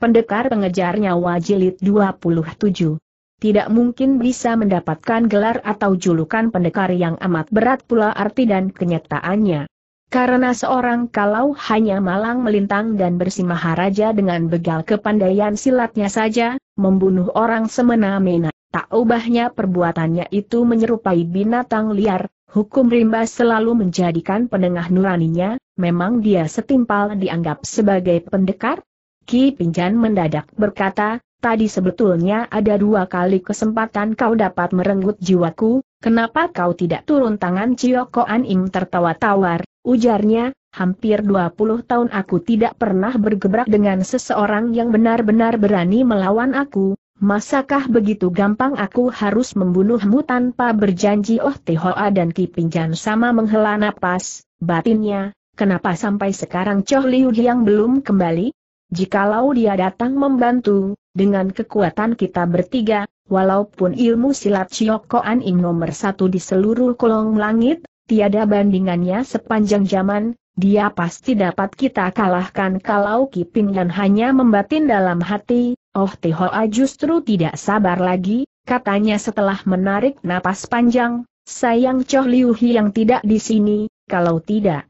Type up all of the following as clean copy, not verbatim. Pendekar Pengejar Nyawa Jilid 27. Tidak mungkin bisa mendapatkan gelar atau julukan pendekar yang amat berat pula arti dan kenyataannya. Karena seorang kalau hanya malang melintang dan bersimaharaja dengan begal kepandaian silatnya saja, membunuh orang semena-mena, tak ubahnya perbuatannya itu menyerupai binatang liar, hukum rimba selalu menjadikan penengah nuraninya, memang dia setimpal dianggap sebagai pendekar? Ki Pinjan mendadak berkata, tadi sebetulnya ada dua kali kesempatan kau dapat merenggut jiwaku, kenapa kau tidak turun tangan? Cioko Anim tertawa tawar, ujarnya, hampir 20 tahun aku tidak pernah bergebrak dengan seseorang yang benar-benar berani melawan aku, masakah begitu gampang aku harus membunuhmu tanpa berjanji? Oh Tihoa dan Ki Pinjan sama menghela napas, batinnya, kenapa sampai sekarang Choh Liu yang belum kembali? Jikalau dia datang membantu, dengan kekuatan kita bertiga, walaupun ilmu silat Cioko Anim nomor 1 di seluruh kolong langit, tiada bandingannya sepanjang zaman, dia pasti dapat kita kalahkan. Kalau Ki Pinjan hanya membatin dalam hati, Oh Tihoa justru tidak sabar lagi, katanya setelah menarik napas panjang, sayang Choh Liu yang tidak di sini, kalau tidak.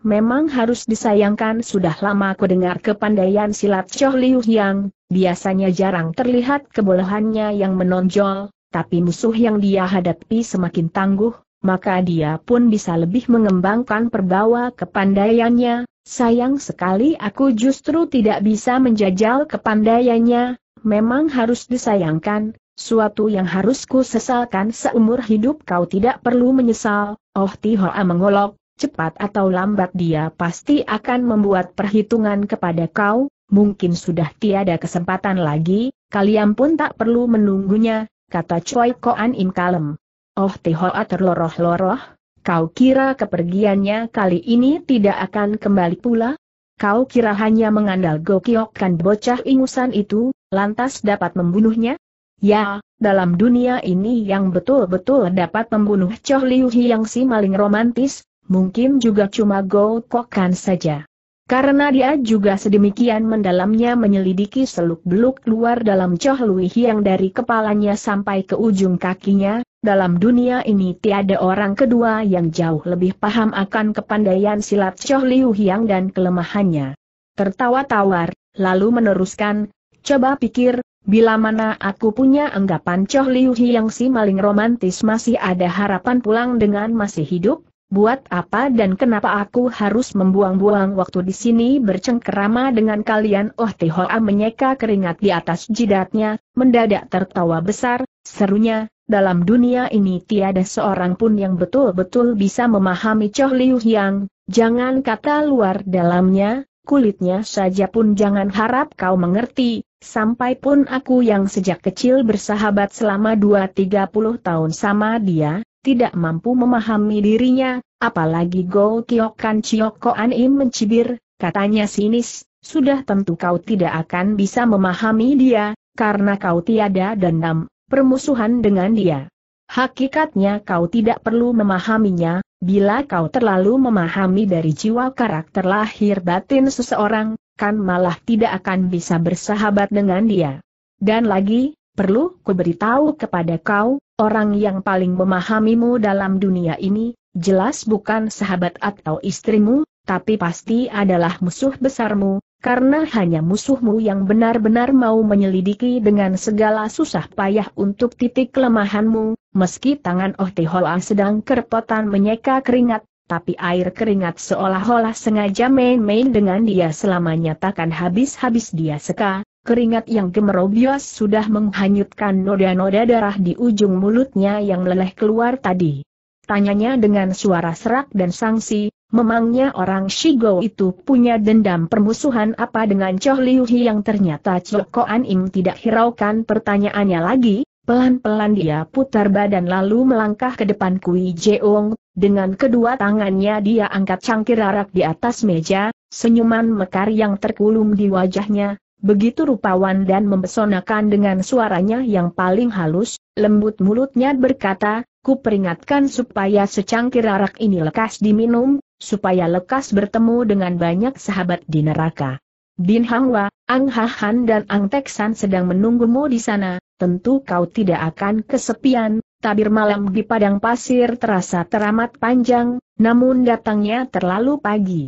Memang harus disayangkan, sudah lama aku dengar kepandaian silat Choh Liu yang biasanya jarang terlihat kebolehannya yang menonjol, tapi musuh yang dia hadapi semakin tangguh, maka dia pun bisa lebih mengembangkan perbawa kepandaiannya. Sayang sekali aku justru tidak bisa menjajal kepandaiannya, memang harus disayangkan, suatu yang harus ku sesalkan seumur hidup. Kau tidak perlu menyesal, Oh Tihoa mengolok. Cepat atau lambat dia pasti akan membuat perhitungan kepada kau, mungkin sudah tiada kesempatan lagi, kalian pun tak perlu menunggunya, kata Choi Koan Im kalem. Oh Tihoa terloroh-loroh, kau kira kepergiannya kali ini tidak akan kembali pula? Kau kira hanya mengandal gokiokkan bocah ingusan itu, lantas dapat membunuhnya? Ya, dalam dunia ini yang betul-betul dapat membunuh Choh Liu yang si maling romantis, mungkin juga cuma gokokan saja. Karena dia juga sedemikian mendalamnya menyelidiki seluk-beluk luar dalam Choh Liu yang dari kepalanya sampai ke ujung kakinya, dalam dunia ini tiada orang kedua yang jauh lebih paham akan kepandaian silat Choh Liu yang dan kelemahannya. Tertawa tawar, lalu meneruskan, coba pikir, bila mana aku punya anggapan Choh Liu yang si maling romantis masih ada harapan pulang dengan masih hidup, buat apa dan kenapa aku harus membuang-buang waktu di sini bercengkerama dengan kalian? Oh Tihoa menyeka keringat di atas jidatnya, mendadak tertawa besar, serunya, dalam dunia ini tiada seorang pun yang betul-betul bisa memahami Choh Liu yang, jangan kata luar dalamnya, kulitnya saja pun jangan harap kau mengerti, sampai pun aku yang sejak kecil bersahabat selama 20-30 tahun sama dia, tidak mampu memahami dirinya, apalagi Gokyokan. Cioko Anim mencibir, katanya sinis, sudah tentu kau tidak akan bisa memahami dia, karena kau tiada dendam, permusuhan dengan dia. Hakikatnya kau tidak perlu memahaminya, bila kau terlalu memahami dari jiwa karakter lahir batin seseorang, kan malah tidak akan bisa bersahabat dengan dia. Dan lagi, perlu ku beritahu kepada kau, orang yang paling memahamimu dalam dunia ini, jelas bukan sahabat atau istrimu, tapi pasti adalah musuh besarmu, karena hanya musuhmu yang benar-benar mau menyelidiki dengan segala susah payah untuk titik kelemahanmu. Meski tangan Oh Tihoa sedang kerepotan menyeka keringat, tapi air keringat seolah-olah sengaja main-main dengan dia selama nyatakan habis-habis dia seka. Keringat yang gemerobios sudah menghanyutkan noda-noda darah di ujung mulutnya yang meleleh keluar tadi. Tanyanya dengan suara serak dan sangsi, memangnya orang Shigo itu punya dendam permusuhan apa dengan Choh Liu yang? Ternyata Cioko Anim tidak hiraukan pertanyaannya lagi, pelan-pelan dia putar badan lalu melangkah ke depan Kui Jeong, dengan kedua tangannya dia angkat cangkir arak di atas meja, senyuman mekar yang terkulum di wajahnya begitu rupawan dan membesonakan dengan suaranya yang paling halus, lembut mulutnya berkata, ku peringatkan supaya secangkir arak ini lekas diminum, supaya lekas bertemu dengan banyak sahabat di neraka. Bin Hangwa, Ang Hahan dan Ang Teksan sedang menunggumu di sana, tentu kau tidak akan kesepian. Tabir malam di padang pasir terasa teramat panjang, namun datangnya terlalu pagi.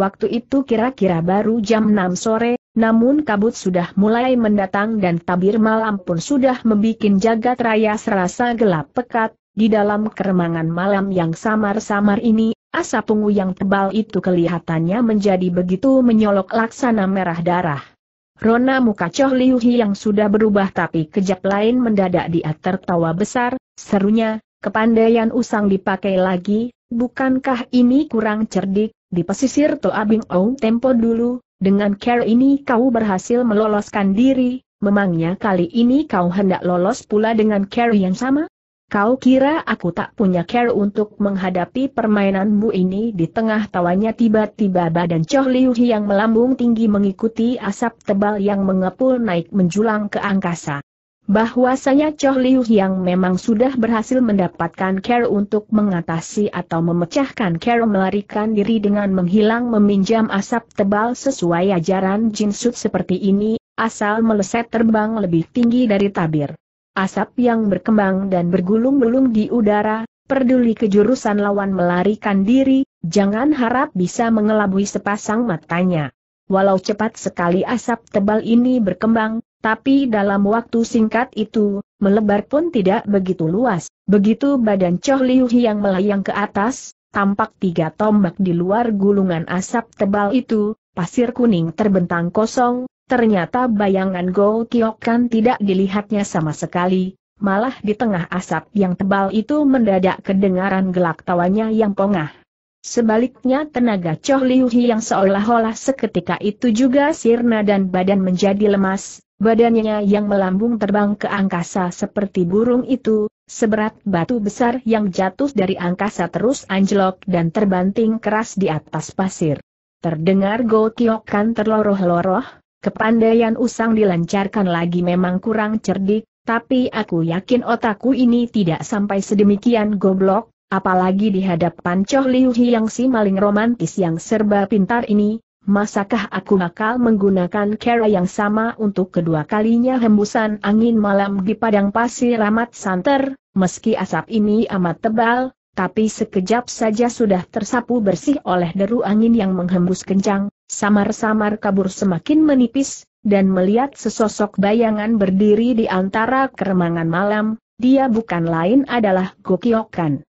Waktu itu kira-kira baru jam 6 sore, namun kabut sudah mulai mendatang dan tabir malam pun sudah membuat jagat raya serasa gelap pekat. Di dalam keremangan malam yang samar-samar ini, asap ungu yang tebal itu kelihatannya menjadi begitu menyolok laksana merah darah. Rona muka Choh Liu Hi yang sudah berubah tapi kejap lain mendadak dia tertawa besar, serunya, kepandaian usang dipakai lagi, bukankah ini kurang cerdik, di pesisir Toa Bing Ou tempo dulu, dengan cara ini kau berhasil meloloskan diri, memangnya kali ini kau hendak lolos pula dengan cara yang sama? Kau kira aku tak punya care untuk menghadapi permainanmu ini? Di tengah tawanya tiba-tiba badan Choh Liu Hi yang melambung tinggi mengikuti asap tebal yang mengepul naik menjulang ke angkasa. Bahwasanya Choh Liu Hi yang memang sudah berhasil mendapatkan care untuk mengatasi atau memecahkan care melarikan diri dengan menghilang meminjam asap tebal sesuai ajaran jinsut seperti ini, asal meleset terbang lebih tinggi dari tabir. Asap yang berkembang dan bergulung-gulung di udara, peduli kejurusan lawan melarikan diri, jangan harap bisa mengelabui sepasang matanya. Walau cepat sekali asap tebal ini berkembang, tapi dalam waktu singkat itu, melebar pun tidak begitu luas. Begitu badan Choh Liu Hi yang melayang ke atas, tampak tiga tombak di luar gulungan asap tebal itu, pasir kuning terbentang kosong. Ternyata bayangan Go Kiok kan tidak dilihatnya sama sekali, malah di tengah asap yang tebal itu mendadak kedengaran gelak tawanya yang pongah. Sebaliknya tenaga Choh Liu Hi yang seolah-olah seketika itu juga sirna dan badan menjadi lemas, badannya yang melambung terbang ke angkasa seperti burung itu, seberat batu besar yang jatuh dari angkasa terus anjlok dan terbanting keras di atas pasir. Terdengar Go Kiok kan terloroh-loroh. Kepandaian usang dilancarkan lagi memang kurang cerdik, tapi aku yakin otakku ini tidak sampai sedemikian goblok, apalagi di hadapan Choh Liu Hi yang si maling romantis yang serba pintar ini, masakah aku bakal menggunakan cara yang sama untuk kedua kalinya? Hembusan angin malam di padang pasir amat santer, meski asap ini amat tebal, tapi sekejap saja sudah tersapu bersih oleh deru angin yang menghembus kencang. Samar-samar kabur semakin menipis, dan melihat sesosok bayangan berdiri di antara keremangan malam, dia bukan lain adalah Go Kiok kan.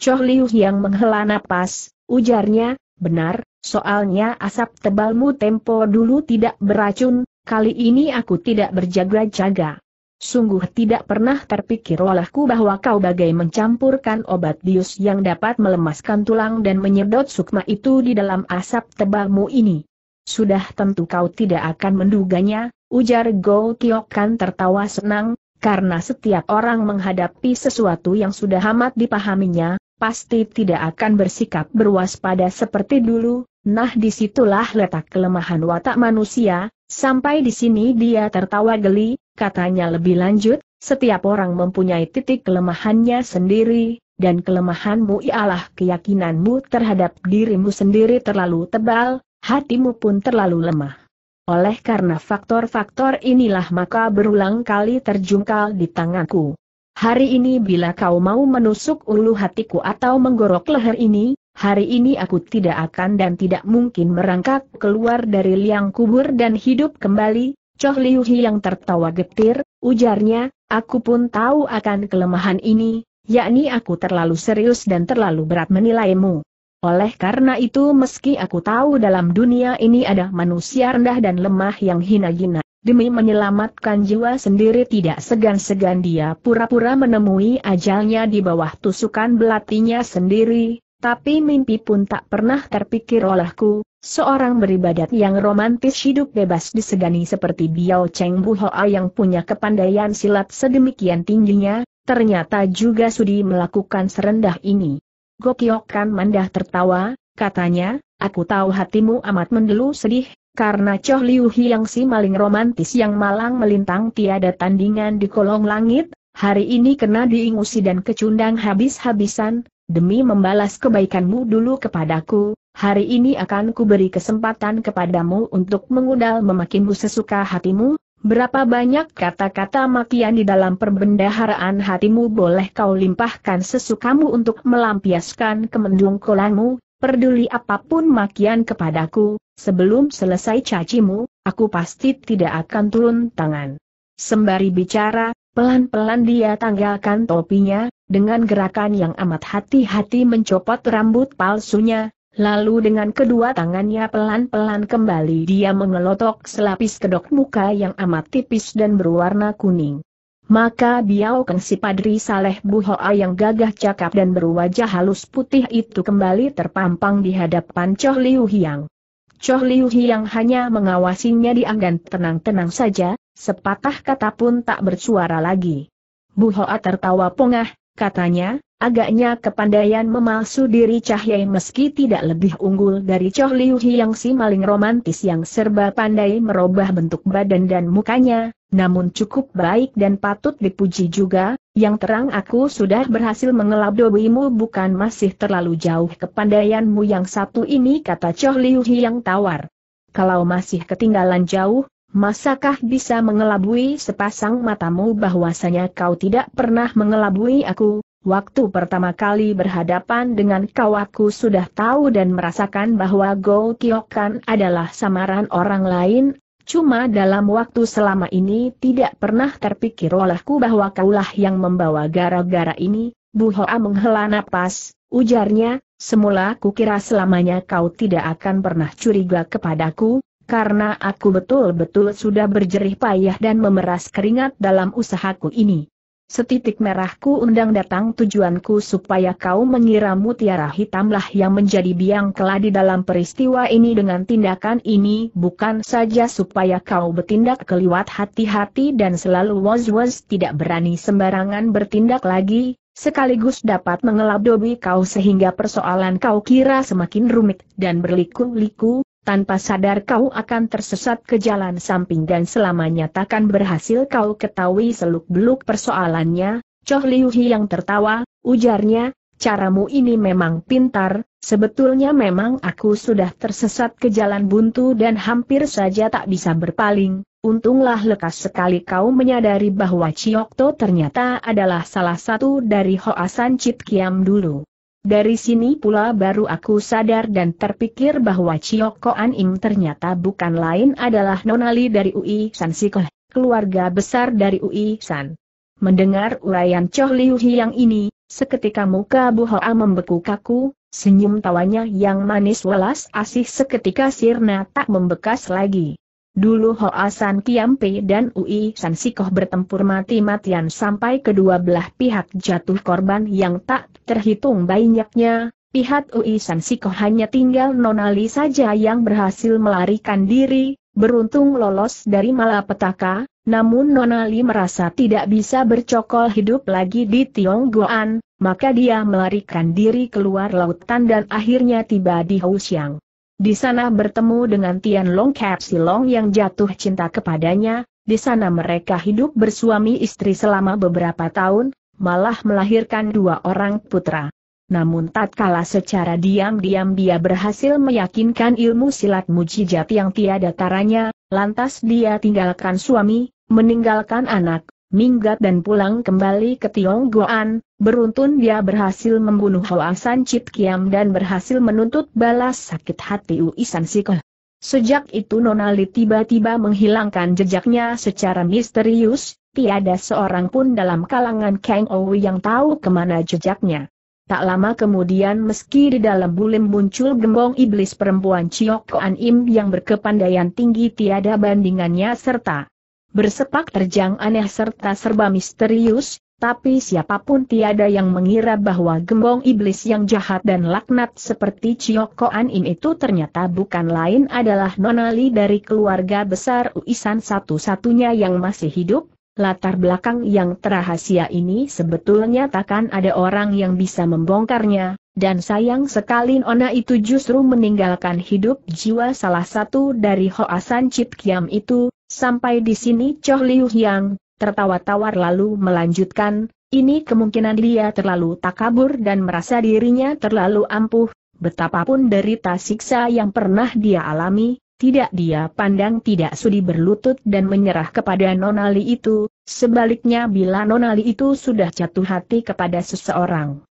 Choh Liu yang menghela napas, ujarnya, benar, soalnya asap tebalmu tempo dulu tidak beracun, kali ini aku tidak berjaga-jaga. Sungguh tidak pernah terpikir olehku bahwa kau bagai mencampurkan obat bius yang dapat melemaskan tulang dan menyedot sukma itu di dalam asap tebalmu ini. Sudah tentu kau tidak akan menduganya, ujar Go Kiok kan tertawa senang, karena setiap orang menghadapi sesuatu yang sudah amat dipahaminya, pasti tidak akan bersikap berwaspada seperti dulu. Nah disitulah letak kelemahan watak manusia. Sampai di sini dia tertawa geli, katanya lebih lanjut, setiap orang mempunyai titik kelemahannya sendiri, dan kelemahanmu ialah keyakinanmu terhadap dirimu sendiri terlalu tebal, hatimu pun terlalu lemah. Oleh karena faktor-faktor inilah maka berulang kali terjungkal di tanganku. Hari ini bila kau mau menusuk ulu hatiku atau menggorok leher ini, hari ini aku tidak akan dan tidak mungkin merangkak keluar dari liang kubur dan hidup kembali. Choh Liu Hi yang tertawa getir, ujarnya, aku pun tahu akan kelemahan ini, yakni aku terlalu serius dan terlalu berat menilaimu. Oleh karena itu meski aku tahu dalam dunia ini ada manusia rendah dan lemah yang hina-hina, demi menyelamatkan jiwa sendiri tidak segan-segan dia pura-pura menemui ajalnya di bawah tusukan belatinya sendiri. Tapi mimpi pun tak pernah terpikir olehku, seorang beribadat yang romantis hidup bebas disegani seperti Biao Cheng Bu Hoa yang punya kepandaian silat sedemikian tingginya, ternyata juga sudi melakukan serendah ini. Go Kiok kan mandah tertawa, katanya, aku tahu hatimu amat mendelu sedih, karena Choh Liu Hi yang si maling romantis yang malang melintang tiada tandingan di kolong langit, hari ini kena diingusi dan kecundang habis-habisan. Demi membalas kebaikanmu dulu kepadaku, hari ini akan kuberi kesempatan kepadamu untuk mengudal memakimu sesuka hatimu. Berapa banyak kata-kata makian di dalam perbendaharaan hatimu boleh kau limpahkan sesukamu untuk melampiaskan kemendungkolanmu. Peduli apapun makian kepadaku, sebelum selesai cacimu, aku pasti tidak akan turun tangan. Sembari bicara, pelan-pelan dia tanggalkan topinya, dengan gerakan yang amat hati-hati mencopot rambut palsunya. Lalu dengan kedua tangannya pelan-pelan kembali dia mengelotok selapis kedok muka yang amat tipis dan berwarna kuning. Maka Biao Keng si Padri Saleh Buhoa yang gagah cakap dan berwajah halus putih itu kembali terpampang di hadapan Choh Liu Hiang. Choh Liu Hiang hanya mengawasinya diam dan tenang-tenang saja, sepatah kata pun tak bersuara lagi. Buhoa tertawa pongah, katanya, agaknya kepandaian memalsu diri Cahyai meski tidak lebih unggul dari Choh Liu Hiang si maling romantis yang serba pandai merubah bentuk badan dan mukanya, namun cukup baik dan patut dipuji juga. Yang terang aku sudah berhasil mengelabuimu, bukan masih terlalu jauh kepandaianmu yang satu ini, kata Choh Liu Hiang tawar. Kalau masih ketinggalan jauh, masakah bisa mengelabui sepasang matamu bahwasanya kau tidak pernah mengelabui aku? Waktu pertama kali berhadapan dengan kau aku sudah tahu dan merasakan bahwa Go Kyokan adalah samaran orang lain, cuma dalam waktu selama ini tidak pernah terpikir olehku bahwa kaulah yang membawa gara-gara ini. Buhoa menghela napas, ujarnya, semula kukira selamanya kau tidak akan pernah curiga kepadaku, karena aku betul-betul sudah berjerih payah dan memeras keringat dalam usahaku ini. Setitik merahku undang datang, tujuanku supaya kau mengira mutiara hitamlah yang menjadi biang kela di dalam peristiwa ini. Dengan tindakan ini bukan saja supaya kau bertindak keliwat hati-hati dan selalu was-was tidak berani sembarangan bertindak lagi, sekaligus dapat mengelabui kau sehingga persoalan kau kira semakin rumit dan berliku-liku. Tanpa sadar kau akan tersesat ke jalan samping dan selamanya takkan berhasil kau ketahui seluk-beluk persoalannya. Choh Liu Hiang tertawa, ujarnya, caramu ini memang pintar, sebetulnya memang aku sudah tersesat ke jalan buntu dan hampir saja tak bisa berpaling. Untunglah lekas sekali kau menyadari bahwa Ciokto ternyata adalah salah satu dari Hoasan Cit Kiam dulu. Dari sini pula baru aku sadar dan terpikir bahwa Ciok Koan Im ternyata bukan lain adalah nonali dari Ui San Sikoh, keluarga besar dari Ui San. Mendengar uraian Choh Liu Hiang ini, seketika muka Buhoa membeku kaku, senyum tawanya yang manis welas asih seketika sirna tak membekas lagi. Dulu Hoasan Kiampe dan Ui San Sikoh bertempur mati-matian sampai kedua belah pihak jatuh korban yang tak terhitung banyaknya. Pihak Ui San Sikoh hanya tinggal nonali saja yang berhasil melarikan diri, beruntung lolos dari malapetaka. Namun nonali merasa tidak bisa bercokol hidup lagi di Tionggoan, maka dia melarikan diri keluar lautan dan akhirnya tiba di Housiang. Di sana bertemu dengan Tian Long Kap Silong yang jatuh cinta kepadanya. Di sana mereka hidup bersuami istri selama beberapa tahun, malah melahirkan dua orang putra. Namun tatkala secara diam-diam dia berhasil meyakinkan ilmu silat mujijat yang tiada taranya, lantas dia tinggalkan suami, meninggalkan anak, minggat dan pulang kembali ke Tionggoan. Beruntun dia berhasil membunuh Hoasan Cit Kiam dan berhasil menuntut balas sakit hati Ui San Sikoh. Sejak itu nonali tiba-tiba menghilangkan jejaknya secara misterius, tiada seorang pun dalam kalangan Kang Owi yang tahu kemana jejaknya. Tak lama kemudian meski di dalam bulim muncul gembong iblis perempuan Ciok Koan Im yang berkepandaian tinggi tiada bandingannya serta bersepak terjang aneh serta serba misterius, tapi siapapun tiada yang mengira bahwa gembong iblis yang jahat dan laknat seperti Ciok Koan Im itu ternyata bukan lain adalah nonali dari keluarga besar Ui San satu-satunya yang masih hidup. Latar belakang yang terahasia ini sebetulnya takkan ada orang yang bisa membongkarnya, dan sayang sekali nona itu justru meninggalkan hidup jiwa salah satu dari Hoasan Cit Kiam itu. Sampai di sini Choh Liu Hiang tertawa-tawar lalu melanjutkan, ini kemungkinan dia terlalu takabur dan merasa dirinya terlalu ampuh, Betapapun derita siksa yang pernah dia alami, tidak dia pandang tidak sudi berlutut dan menyerah kepada Nonali itu, sebaliknya bila Nonali itu sudah jatuh hati kepada seseorang.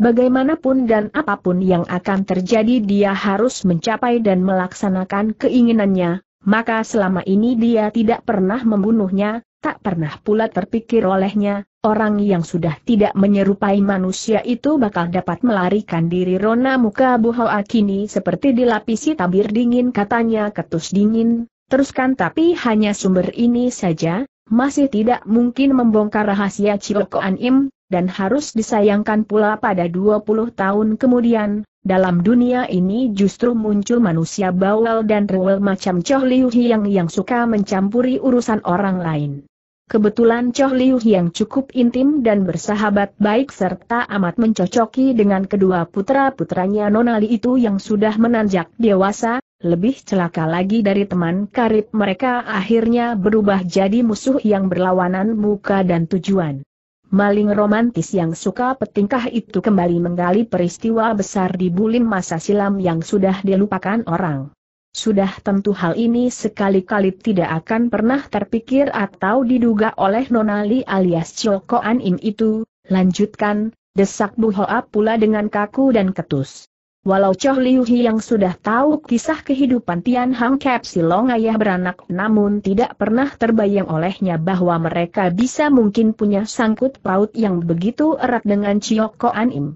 Bagaimanapun dan apapun yang akan terjadi dia harus mencapai dan melaksanakan keinginannya, maka selama ini dia tidak pernah membunuhnya, tak pernah pula terpikir olehnya. Orang yang sudah tidak menyerupai manusia itu bakal dapat melarikan diri. Rona muka Buhoa kini seperti dilapisi tabir dingin, katanya ketus dingin. Teruskan, tapi hanya sumber ini saja, masih tidak mungkin membongkar rahasia Ciokoan Im, dan harus disayangkan pula pada 20 tahun kemudian, dalam dunia ini justru muncul manusia bawel dan rewel macam Choh Liu Hiang yang suka mencampuri urusan orang lain. Kebetulan Choh Liu yang cukup intim dan bersahabat baik serta amat mencocoki dengan kedua putra-putranya Nonali itu yang sudah menanjak dewasa, lebih celaka lagi dari teman karib mereka akhirnya berubah jadi musuh yang berlawanan muka dan tujuan. Maling romantis yang suka petingkah itu kembali menggali peristiwa besar di Bulim masa silam yang sudah dilupakan orang. Sudah tentu hal ini sekali-kali tidak akan pernah terpikir atau diduga oleh Nonali alias Ciokoan Im itu. Lanjutkan, desak Buhoa pula dengan kaku dan ketus. Walau Choh Liu yang sudah tahu kisah kehidupan Tian Hang Kep Silong ayah beranak, namun tidak pernah terbayang olehnya bahwa mereka bisa mungkin punya sangkut paut yang begitu erat dengan Ciokoan Im.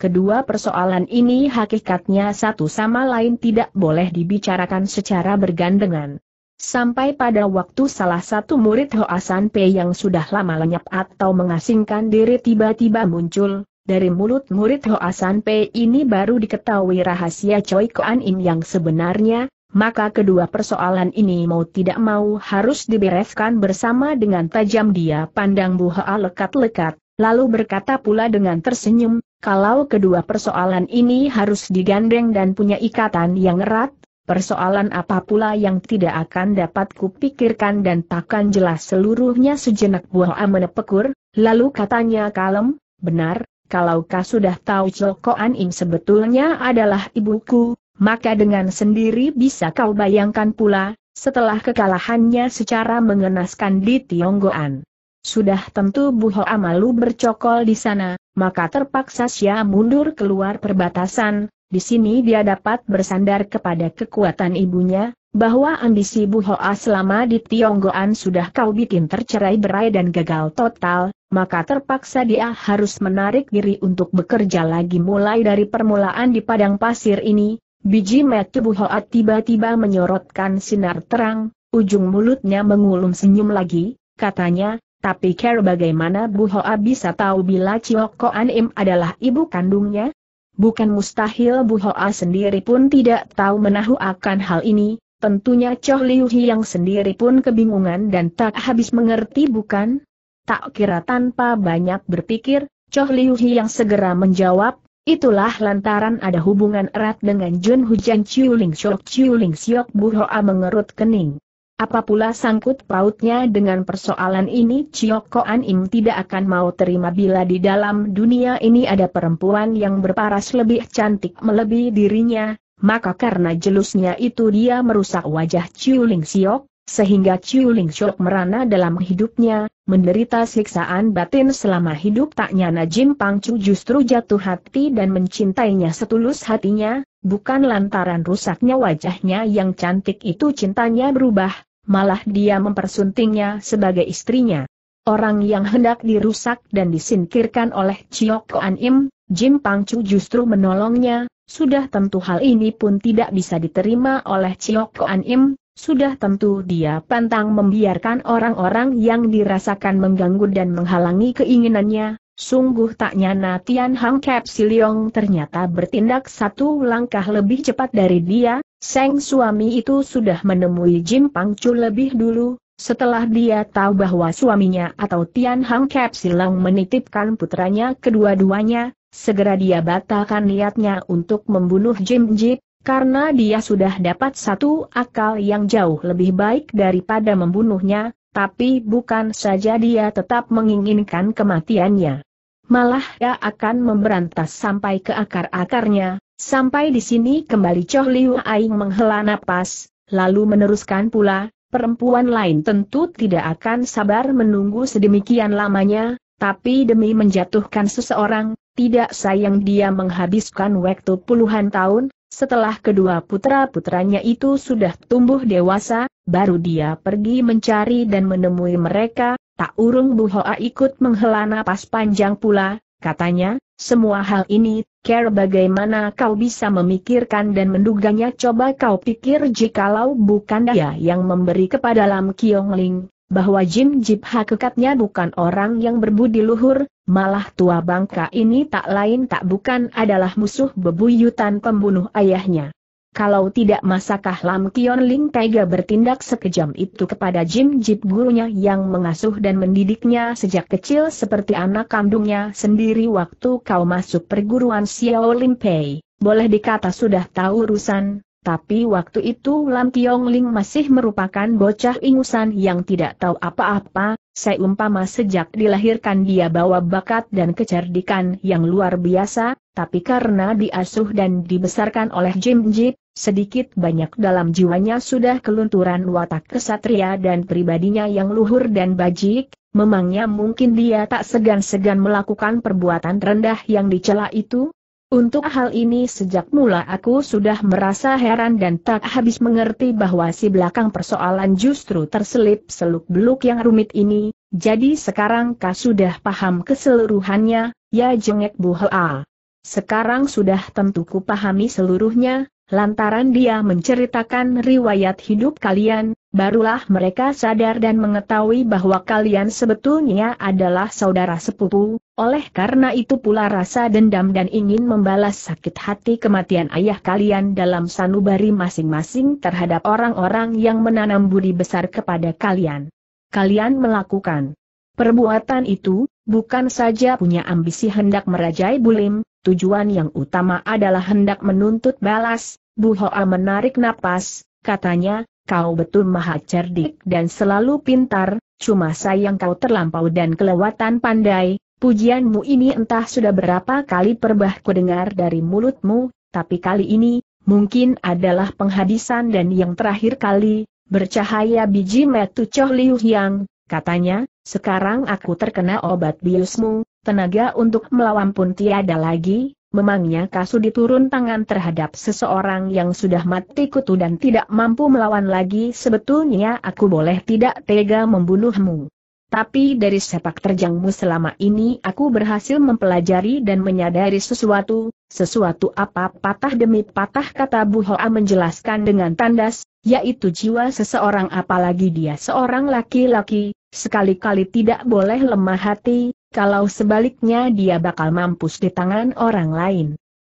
Kedua persoalan ini hakikatnya satu sama lain tidak boleh dibicarakan secara bergandengan. Sampai pada waktu salah satu murid Hoa San Pei yang sudah lama lenyap atau mengasingkan diri tiba-tiba muncul, dari mulut murid Hoa San Pei ini baru diketahui rahasia Ciokoan Im yang sebenarnya, maka kedua persoalan ini mau tidak mau harus dibereskan bersama. Dengan tajam dia pandang Buhoa lekat-lekat, lalu berkata pula dengan tersenyum, kalau kedua persoalan ini harus digandeng dan punya ikatan yang erat, persoalan apa pula yang tidak akan dapat kupikirkan dan takkan jelas seluruhnya. Sejenak Buhoa menepekur, lalu katanya kalem, benar, kalau kau sudah tahu Ciokoan Im sebetulnya adalah ibuku, maka dengan sendiri bisa kau bayangkan pula, setelah kekalahannya secara mengenaskan di Tionggoan. Sudah tentu Buhoa malu bercokol di sana, maka terpaksa Sia mundur keluar perbatasan. Di sini dia dapat bersandar kepada kekuatan ibunya, bahwa ambisi Buhoa selama di Tionggoan sudah kau bikin tercerai-berai dan gagal total, maka terpaksa dia harus menarik diri untuk bekerja lagi mulai dari permulaan di padang pasir ini. Biji mata Buhoa tiba-tiba menyorotkan sinar terang, ujung mulutnya mengulum senyum lagi, katanya, tapi care bagaimana Buhoa bisa tahu bila Ciokoan Im adalah ibu kandungnya? Bukan mustahil Buhoa sendiri pun tidak tahu menahu akan hal ini, tentunya Choh Liu yang sendiri pun kebingungan dan tak habis mengerti bukan? Tak kira tanpa banyak berpikir, Choh Liu yang segera menjawab, itulah lantaran ada hubungan erat dengan Jun Hujan Chiuling Shok Chiuling Siok. Buhoa mengerut kening. Apa pula sangkut pautnya dengan persoalan ini? Ciokoan Im tidak akan mau terima bila di dalam dunia ini ada perempuan yang berparas lebih cantik melebihi dirinya, maka karena jelusnya itu dia merusak wajah Chiuling Siok, sehingga Chiuling Siok merana dalam hidupnya, menderita siksaan batin selama hidup taknya. Najim Pangcu justru jatuh hati dan mencintainya setulus hatinya, bukan lantaran rusaknya wajahnya yang cantik itu cintanya berubah. Malah dia mempersuntingnya sebagai istrinya. Orang yang hendak dirusak dan disingkirkan oleh Ciokoan Im, Jim Pangcu justru menolongnya. Sudah tentu hal ini pun tidak bisa diterima oleh Ciokoan Im. Sudah tentu dia pantang membiarkan orang-orang yang dirasakan mengganggu dan menghalangi keinginannya. Sungguh tak nyana Tian Hang Kep Siliong ternyata bertindak satu langkah lebih cepat dari dia. Sang suami itu sudah menemui Jim Pangcu lebih dulu, setelah dia tahu bahwa suaminya atau Tian Hang Kep Silang menitipkan putranya kedua-duanya, segera dia batalkan niatnya untuk membunuh Jim Jip, karena dia sudah dapat satu akal yang jauh lebih baik daripada membunuhnya, tapi bukan saja dia tetap menginginkan kematiannya. Malah dia akan memberantas sampai ke akar-akarnya. Sampai di sini kembali Cho Liu Aing menghela napas, lalu meneruskan pula, perempuan lain tentu tidak akan sabar menunggu sedemikian lamanya, tapi demi menjatuhkan seseorang, tidak sayang dia menghabiskan waktu puluhan tahun. Setelah kedua putra-putranya itu sudah tumbuh dewasa, baru dia pergi mencari dan menemui mereka. Tak urung Bu Hoa ikut menghela napas panjang pula, katanya, semua hal ini, care bagaimana kau bisa memikirkan dan menduganya? Coba kau pikir jikalau bukan dia yang memberi kepada Lam Kiong Ling, bahwa Jim Jip Ha kekatnya bukan orang yang berbudi luhur, malah tua bangka ini tak lain tak bukan adalah musuh bebuyutan pembunuh ayahnya. Kalau tidak, masakah Lam Kiong Ling tega bertindak sekejam itu kepada Jim Jip, gurunya yang mengasuh dan mendidiknya sejak kecil seperti anak kandungnya sendiri? Waktu kau masuk perguruan Xiao Lim Pei, boleh dikata sudah tahu urusan, tapi waktu itu Lam Kiong Ling masih merupakan bocah ingusan yang tidak tahu apa-apa. Seumpama sejak dilahirkan dia bawa bakat dan kecerdikan yang luar biasa, tapi karena diasuh dan dibesarkan oleh Jim Jip, sedikit banyak dalam jiwanya sudah kelunturan watak kesatria dan pribadinya yang luhur dan bajik. Memangnya mungkin dia tak segan-segan melakukan perbuatan rendah yang dicela itu? Untuk hal ini sejak mula aku sudah merasa heran dan tak habis mengerti bahwa si belakang persoalan justru terselip seluk-beluk yang rumit ini. Jadi sekarang kau sudah paham keseluruhannya, ya? Jengek Bu Hoa. Sekarang sudah tentu ku pahami seluruhnya, lantaran dia menceritakan riwayat hidup kalian, barulah mereka sadar dan mengetahui bahwa kalian sebetulnya adalah saudara sepupu. Oleh karena itu pula rasa dendam dan ingin membalas sakit hati kematian ayah kalian dalam sanubari masing-masing terhadap orang-orang yang menanam budi besar kepada kalian. Kalian melakukan perbuatan itu, bukan saja punya ambisi hendak merajai Bulim, tujuan yang utama adalah hendak menuntut balas. Bu Hoa menarik napas, katanya, kau betul maha cerdik dan selalu pintar, cuma sayang kau terlampau dan kelewatan pandai. Pujianmu ini entah sudah berapa kali perbah kudengar dari mulutmu, tapi kali ini, mungkin adalah penghabisan dan yang terakhir kali. Bercahaya biji metu Cho Liu Yang, katanya, sekarang aku terkena obat biusmu. Tenaga untuk melawan pun tiada lagi. Memangnya kasu diturun tangan terhadap seseorang yang sudah mati kutu dan tidak mampu melawan lagi? Sebetulnya aku boleh tidak tega membunuhmu, tapi dari sepak terjangmu selama ini aku berhasil mempelajari dan menyadari sesuatu. Sesuatu apa? Patah demi patah kata Bu Hoa menjelaskan dengan tandas, yaitu jiwa seseorang, apalagi dia seorang laki-laki, sekali-kali tidak boleh lemah hati. Kalau sebaliknya dia bakal mampus di tangan orang lain.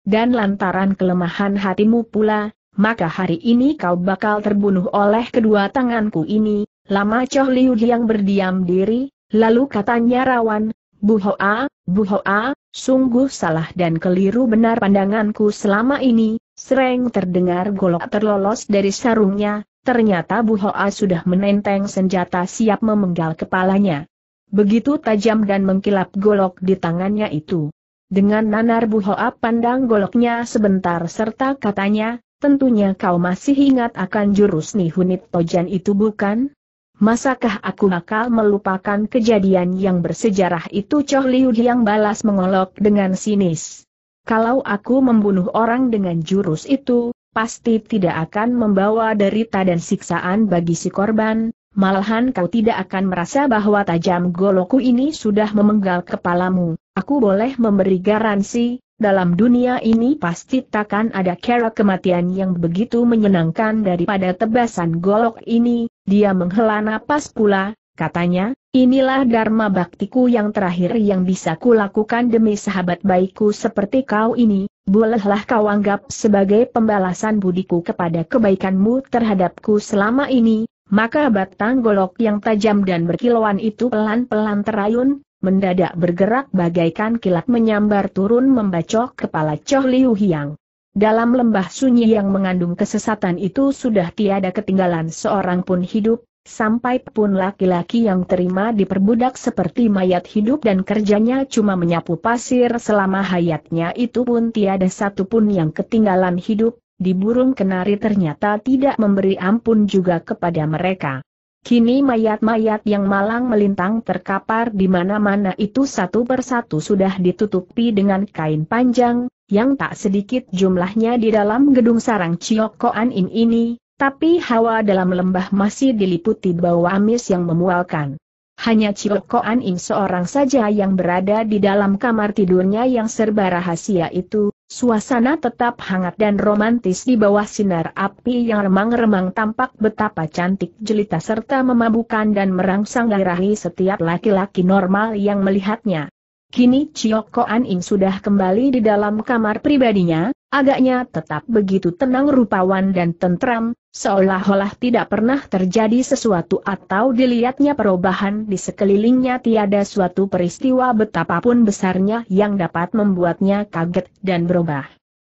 Dan lantaran kelemahan hatimu pula, maka hari ini kau bakal terbunuh oleh kedua tanganku ini. Lama Cho Liu yang berdiam diri, lalu katanya rawan, Bu Hoa, sungguh salah dan keliru benar pandanganku selama ini. Sering terdengar golok terlolos dari sarungnya, ternyata Bu Hoa sudah menenteng senjata siap memenggal kepalanya. Begitu tajam dan mengkilap golok di tangannya itu. Dengan nanar Bu Hoa pandang goloknya sebentar serta katanya, tentunya kau masih ingat akan jurus Nihunit Tojan itu bukan? Masakah aku bakal melupakan kejadian yang bersejarah itu? Cho Liu yang balas mengolok dengan sinis. Kalau aku membunuh orang dengan jurus itu, pasti tidak akan membawa derita dan siksaan bagi si korban. Malahan kau tidak akan merasa bahwa tajam golokku ini sudah memenggal kepalamu. Aku boleh memberi garansi, dalam dunia ini pasti takkan ada kera kematian yang begitu menyenangkan daripada tebasan golok ini. Dia menghela napas pula, katanya, inilah dharma baktiku yang terakhir yang bisa kulakukan demi sahabat baikku seperti kau ini. Bolehlah kau anggap sebagai pembalasan budiku kepada kebaikanmu terhadapku selama ini. Maka batang golok yang tajam dan berkilauan itu pelan-pelan terayun, mendadak bergerak bagaikan kilat menyambar turun membacok kepala Cho Liu Yang. Dalam lembah sunyi yang mengandung kesesatan itu sudah tiada ketinggalan seorang pun hidup, Sampai pun laki-laki yang terima diperbudak seperti mayat hidup dan kerjanya cuma menyapu pasir selama hayatnya itu pun tiada satupun yang ketinggalan hidup, di burung kenari ternyata tidak memberi ampun juga kepada mereka. Kini mayat-mayat yang malang melintang terkapar di mana-mana itu satu persatu sudah ditutupi dengan kain panjang, yang tak sedikit jumlahnya di dalam gedung sarang Ciokoan Im ini. Tapi hawa dalam lembah masih diliputi bau amis yang memualkan. Hanya Ciokoan Im seorang saja yang berada di dalam kamar tidurnya yang serba rahasia itu, suasana tetap hangat dan romantis di bawah sinar api yang remang-remang tampak betapa cantik jelita serta memabukan dan merangsang gairahi setiap laki-laki normal yang melihatnya. Kini Ciokoan Im sudah kembali di dalam kamar pribadinya, agaknya tetap begitu tenang rupawan dan tentram, seolah-olah tidak pernah terjadi sesuatu atau dilihatnya perubahan di sekelilingnya tiada suatu peristiwa betapapun besarnya yang dapat membuatnya kaget dan berubah.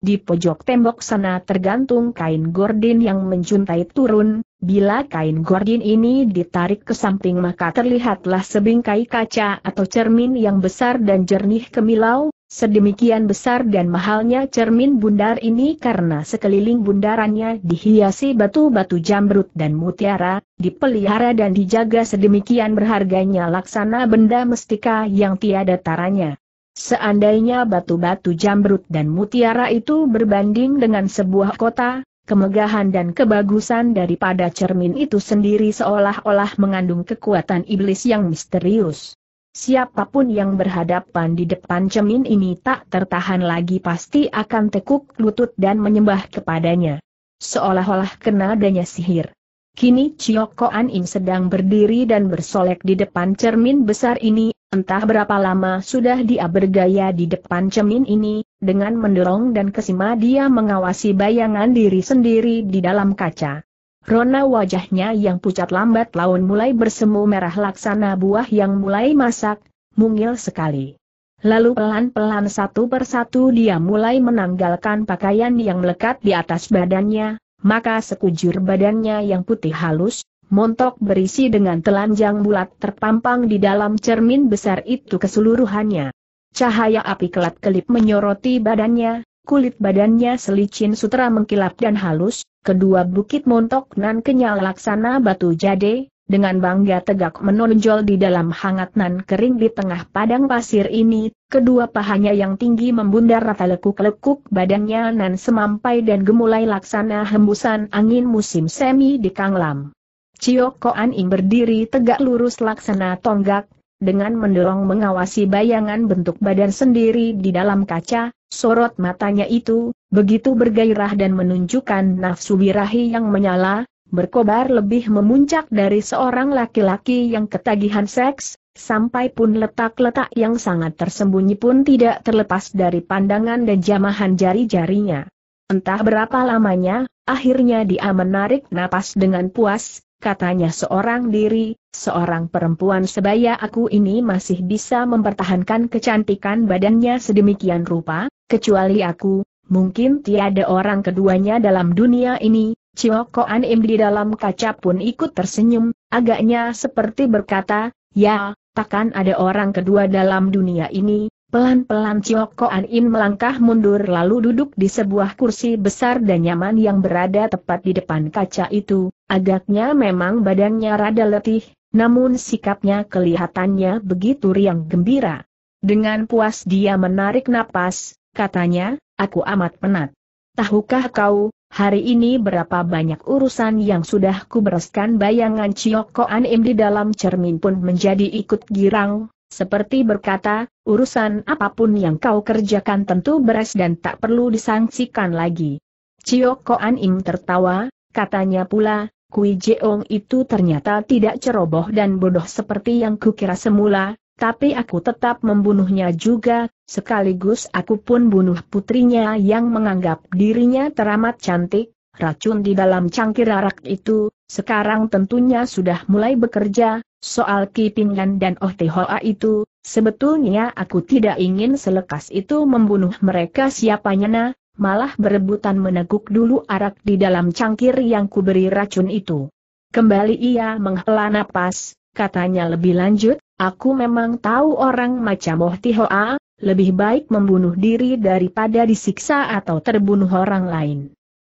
Di pojok tembok sana tergantung kain gorden yang menjuntai turun, bila kain gorden ini ditarik ke samping maka terlihatlah sebingkai kaca atau cermin yang besar dan jernih kemilau. Sedemikian besar dan mahalnya cermin bundar ini karena sekeliling bundarannya dihiasi batu-batu jamrut dan mutiara, dipelihara dan dijaga sedemikian berharganya laksana benda mestika yang tiada taranya. Seandainya batu-batu jamrut dan mutiara itu berbanding dengan sebuah kota, kemegahan dan kebagusan daripada cermin itu sendiri seolah-olah mengandung kekuatan iblis yang misterius. Siapapun yang berhadapan di depan cermin ini tak tertahan lagi pasti akan tekuk lutut dan menyembah kepadanya. Seolah-olah kena adanya sihir. Kini Ciokoan Im sedang berdiri dan bersolek di depan cermin besar ini, entah berapa lama sudah dia bergaya di depan cermin ini, dengan menderong dan kesima dia mengawasi bayangan diri sendiri di dalam kaca. Rona wajahnya yang pucat lambat laun mulai bersemu merah laksana buah yang mulai masak, mungil sekali. Lalu pelan-pelan satu persatu dia mulai menanggalkan pakaian yang melekat di atas badannya, maka sekujur badannya yang putih halus, montok berisi dengan telanjang bulat terpampang di dalam cermin besar itu keseluruhannya. Cahaya api kelap-kelip menyoroti badannya, kulit badannya selicin sutra mengkilap dan halus. Kedua bukit montok nan kenyal laksana batu jade, dengan bangga tegak menonjol di dalam hangat nan kering di tengah padang pasir ini, kedua pahanya yang tinggi membundar rata lekuk-lekuk badannya nan semampai dan gemulai laksana hembusan angin musim semi di Kanglam. Ciokoan Im berdiri tegak lurus laksana tonggak, dengan menderong mengawasi bayangan bentuk badan sendiri di dalam kaca, sorot matanya itu begitu bergairah dan menunjukkan nafsu birahi yang menyala, berkobar lebih memuncak dari seorang laki-laki yang ketagihan seks, sampai pun letak-letak yang sangat tersembunyi pun tidak terlepas dari pandangan dan jamahan jari-jarinya. Entah berapa lamanya, akhirnya dia menarik napas dengan puas, katanya seorang diri, seorang perempuan sebaya aku ini masih bisa mempertahankan kecantikan badannya sedemikian rupa, kecuali aku. Mungkin tiada orang keduanya dalam dunia ini. Ciokoan Im di dalam kaca pun ikut tersenyum, agaknya seperti berkata, ya, takkan ada orang kedua dalam dunia ini. Pelan-pelan Ciokoan Im melangkah mundur lalu duduk di sebuah kursi besar dan nyaman yang berada tepat di depan kaca itu. Agaknya memang badannya rada letih, namun sikapnya kelihatannya begitu riang gembira. Dengan puas dia menarik napas, katanya, aku amat penat. Tahukah kau, hari ini berapa banyak urusan yang sudah kubereskan? Bayangan Ciokoan Im di dalam cermin pun menjadi ikut girang, seperti berkata, urusan apapun yang kau kerjakan tentu beres dan tak perlu disangsikan lagi. Ciokoan Im tertawa, katanya pula, Kui Jeong itu ternyata tidak ceroboh dan bodoh seperti yang kukira semula. Tapi aku tetap membunuhnya juga, sekaligus aku pun bunuh putrinya yang menganggap dirinya teramat cantik. Racun di dalam cangkir arak itu, sekarang tentunya sudah mulai bekerja. Soal Ki Pinggan dan Oh Tehoa itu, sebetulnya aku tidak ingin selekas itu membunuh mereka siapa nyana, malah berebutan meneguk dulu arak di dalam cangkir yang kuberi racun itu. Kembali ia menghela napas, katanya lebih lanjut, aku memang tahu orang macam Oh Tihoa, lebih baik membunuh diri daripada disiksa atau terbunuh orang lain.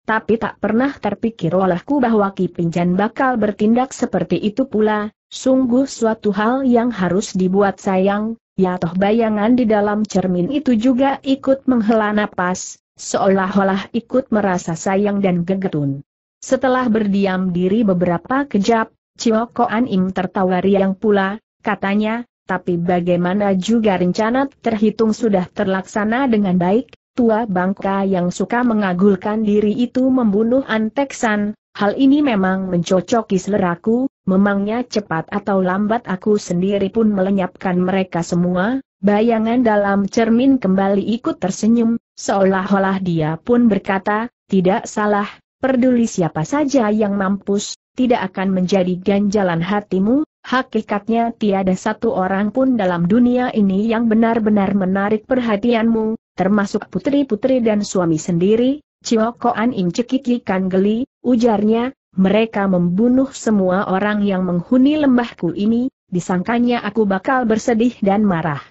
Tapi tak pernah terpikir olehku bahwa Ki Pinjan bakal bertindak seperti itu pula, sungguh suatu hal yang harus dibuat sayang, ya toh bayangan di dalam cermin itu juga ikut menghela napas, seolah-olah ikut merasa sayang dan gegetun. Setelah berdiam diri beberapa kejap, Cio Koan Im tertawa riang pula, katanya, tapi bagaimana juga rencana terhitung sudah terlaksana dengan baik, tua bangka yang suka mengagulkan diri itu membunuh Antek San, hal ini memang mencocoki seleraku, memangnya cepat atau lambat aku sendiri pun melenyapkan mereka semua, bayangan dalam cermin kembali ikut tersenyum, seolah-olah dia pun berkata, tidak salah, peduli siapa saja yang mampus, tidak akan menjadi ganjalan hatimu, hakikatnya tiada satu orang pun dalam dunia ini yang benar-benar menarik perhatianmu, termasuk putri-putri dan suami sendiri. Cio Koan Im cekikikan geli, ujarnya, mereka membunuh semua orang yang menghuni lembahku ini, disangkanya aku bakal bersedih dan marah.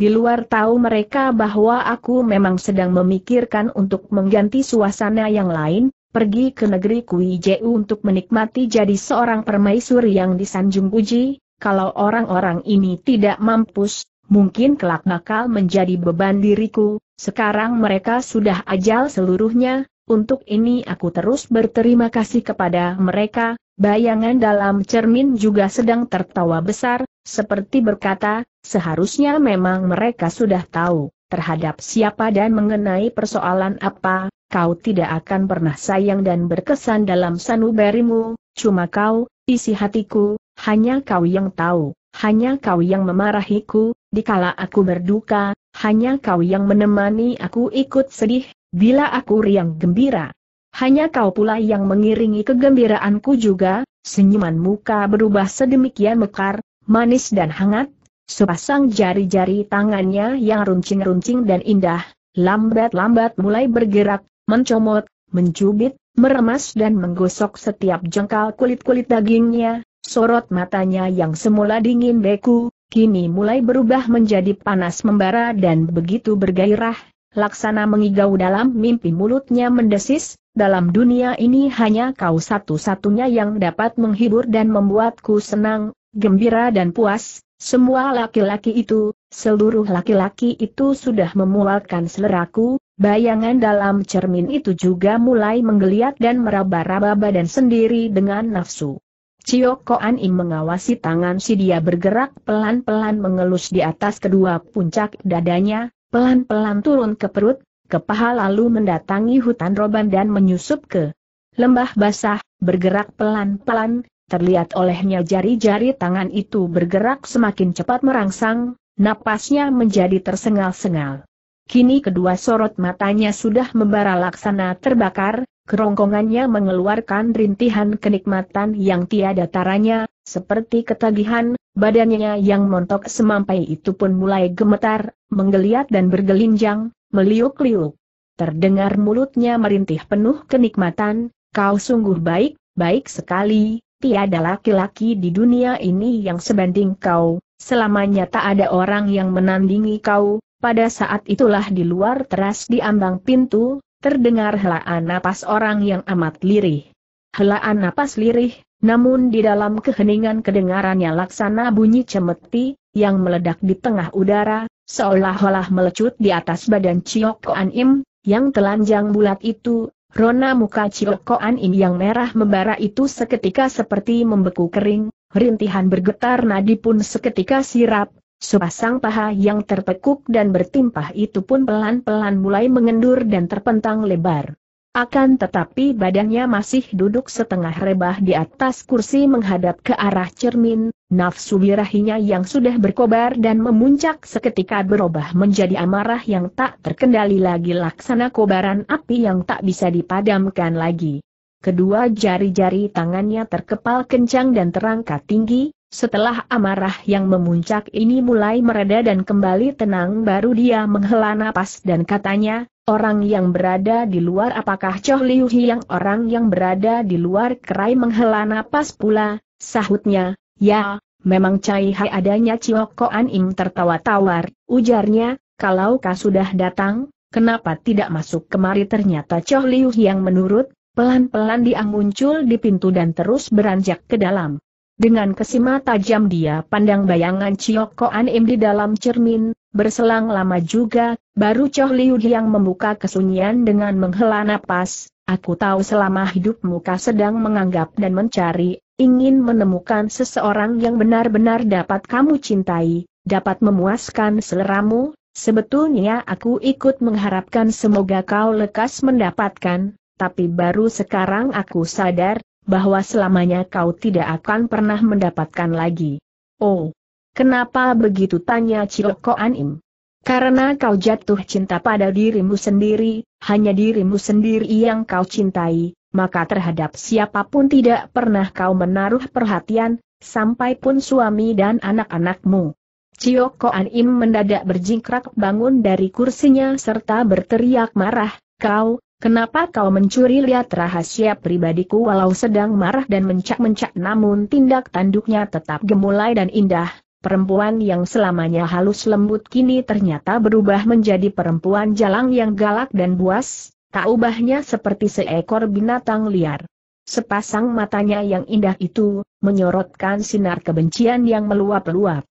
Di luar tahu mereka bahwa aku memang sedang memikirkan untuk mengganti suasana yang lain, pergi ke negeri Kuijeu untuk menikmati jadi seorang permaisuri yang disanjung puji. Kalau orang-orang ini tidak mampus, mungkin kelak bakal menjadi beban diriku. Sekarang mereka sudah ajal seluruhnya. Untuk ini aku terus berterima kasih kepada mereka. Bayangan dalam cermin juga sedang tertawa besar, seperti berkata, seharusnya memang mereka sudah tahu terhadap siapa dan mengenai persoalan apa. Kau tidak akan pernah sayang dan berkesan dalam sanubarimu, cuma kau, isi hatiku, hanya kau yang tahu, hanya kau yang memarahiku, dikala aku berduka, hanya kau yang menemani aku ikut sedih, bila aku riang gembira. Hanya kau pula yang mengiringi kegembiraanku juga, senyuman muka berubah sedemikian mekar, manis dan hangat, sepasang jari-jari tangannya yang runcing-runcing dan indah, lambat-lambat mulai bergerak, mencomot, mencubit, meremas dan menggosok setiap jengkal kulit-kulit dagingnya, sorot matanya yang semula dingin beku, kini mulai berubah menjadi panas membara dan begitu bergairah, laksana mengigau dalam mimpi mulutnya mendesis, dalam dunia ini hanya kau satu-satunya yang dapat menghibur dan membuatku senang, gembira dan puas, semua laki-laki itu, seluruh laki-laki itu sudah memualkan seleraku. Bayangan dalam cermin itu juga mulai menggeliat dan meraba-raba badan sendiri dengan nafsu. Cio Koan Im mengawasi tangan si dia bergerak pelan-pelan mengelus di atas kedua puncak dadanya, pelan-pelan turun ke perut, ke paha lalu mendatangi hutan roban dan menyusup ke lembah basah, bergerak pelan-pelan, terlihat olehnya jari-jari tangan itu bergerak semakin cepat merangsang, napasnya menjadi tersengal-sengal. Kini kedua sorot matanya sudah membara laksana terbakar, kerongkongannya mengeluarkan rintihan kenikmatan yang tiada taranya, seperti ketagihan, badannya yang montok semampai itu pun mulai gemetar, menggeliat dan bergelinjang, meliuk-liuk. Terdengar mulutnya merintih penuh kenikmatan, kau sungguh baik, baik sekali, tiada laki-laki di dunia ini yang sebanding kau, selamanya tak ada orang yang menandingi kau. Pada saat itulah di luar teras di ambang pintu, terdengar helaan napas orang yang amat lirih. Helaan napas lirih, namun di dalam keheningan kedengarannya laksana bunyi cemeti, yang meledak di tengah udara, seolah-olah melecut di atas badan Cio Koan Im, yang telanjang bulat itu, rona muka Cio Koan Im yang merah membara itu seketika seperti membeku kering, rintihan bergetar nadi pun seketika sirap. Sepasang paha yang terpekuk dan bertimpah itu pun pelan-pelan mulai mengendur dan terpentang lebar. Akan tetapi badannya masih duduk setengah rebah di atas kursi menghadap ke arah cermin, nafsu birahinya yang sudah berkobar dan memuncak seketika berubah menjadi amarah yang tak terkendali lagi laksana kobaran api yang tak bisa dipadamkan lagi. Kedua jari-jari tangannya terkepal kencang dan terangkat tinggi, Setelah amarah yang memuncak ini mulai mereda dan kembali tenang, baru dia menghela napas dan katanya, "Orang yang berada di luar, apakah Choh Liu Hiang orang yang berada di luar?" Kerai menghela napas pula, sahutnya, "Ya, memang Cai Hai." Adanya Cio Koan Im tertawa tawar, ujarnya, "Kalau kau sudah datang, kenapa tidak masuk kemari?" Ternyata Choh Liu Hiang menurut, pelan-pelan dia muncul di pintu dan terus beranjak ke dalam. Dengan kesima tajam dia pandang bayangan Cio Koan Im di dalam cermin, berselang lama juga, baru Choh Liu Hiang membuka kesunyian dengan menghela napas, "Aku tahu selama hidupmu kau sedang menganggap dan mencari, ingin menemukan seseorang yang benar-benar dapat kamu cintai, dapat memuaskan seleramu. Sebetulnya aku ikut mengharapkan semoga kau lekas mendapatkan, tapi baru sekarang aku sadar bahwa selamanya kau tidak akan pernah mendapatkan lagi." "Oh, kenapa begitu?" tanya Cio Koan Im. "Karena kau jatuh cinta pada dirimu sendiri, hanya dirimu sendiri yang kau cintai, maka terhadap siapapun tidak pernah kau menaruh perhatian, sampai pun suami dan anak-anakmu." Cio Koan Im mendadak berjingkrak bangun dari kursinya serta berteriak marah, "Kau! Kenapa kau mencuri lihat rahasia pribadiku?" Walau sedang marah dan mencak-mencak, namun tindak tanduknya tetap gemulai dan indah. Perempuan yang selamanya halus lembut kini ternyata berubah menjadi perempuan jalang yang galak dan buas, tak ubahnya seperti seekor binatang liar. Sepasang matanya yang indah itu menyorotkan sinar kebencian yang meluap-luap.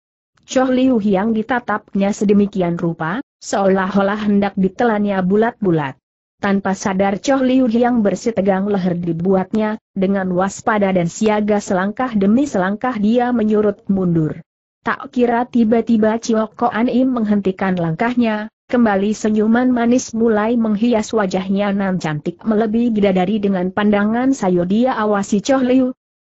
Choh Liu Hiang ditatapnya sedemikian rupa, seolah-olah hendak ditelannya bulat-bulat. Tanpa sadar Choh Liu Hiang bersitegang leher dibuatnya, dengan waspada dan siaga selangkah demi selangkah dia menyurut mundur. Tak kira tiba-tiba Cio Koan Im menghentikan langkahnya, kembali senyuman manis mulai menghias wajahnya nan cantik melebihi bidadari. Dengan pandangan sayu dia awasi Choh Liu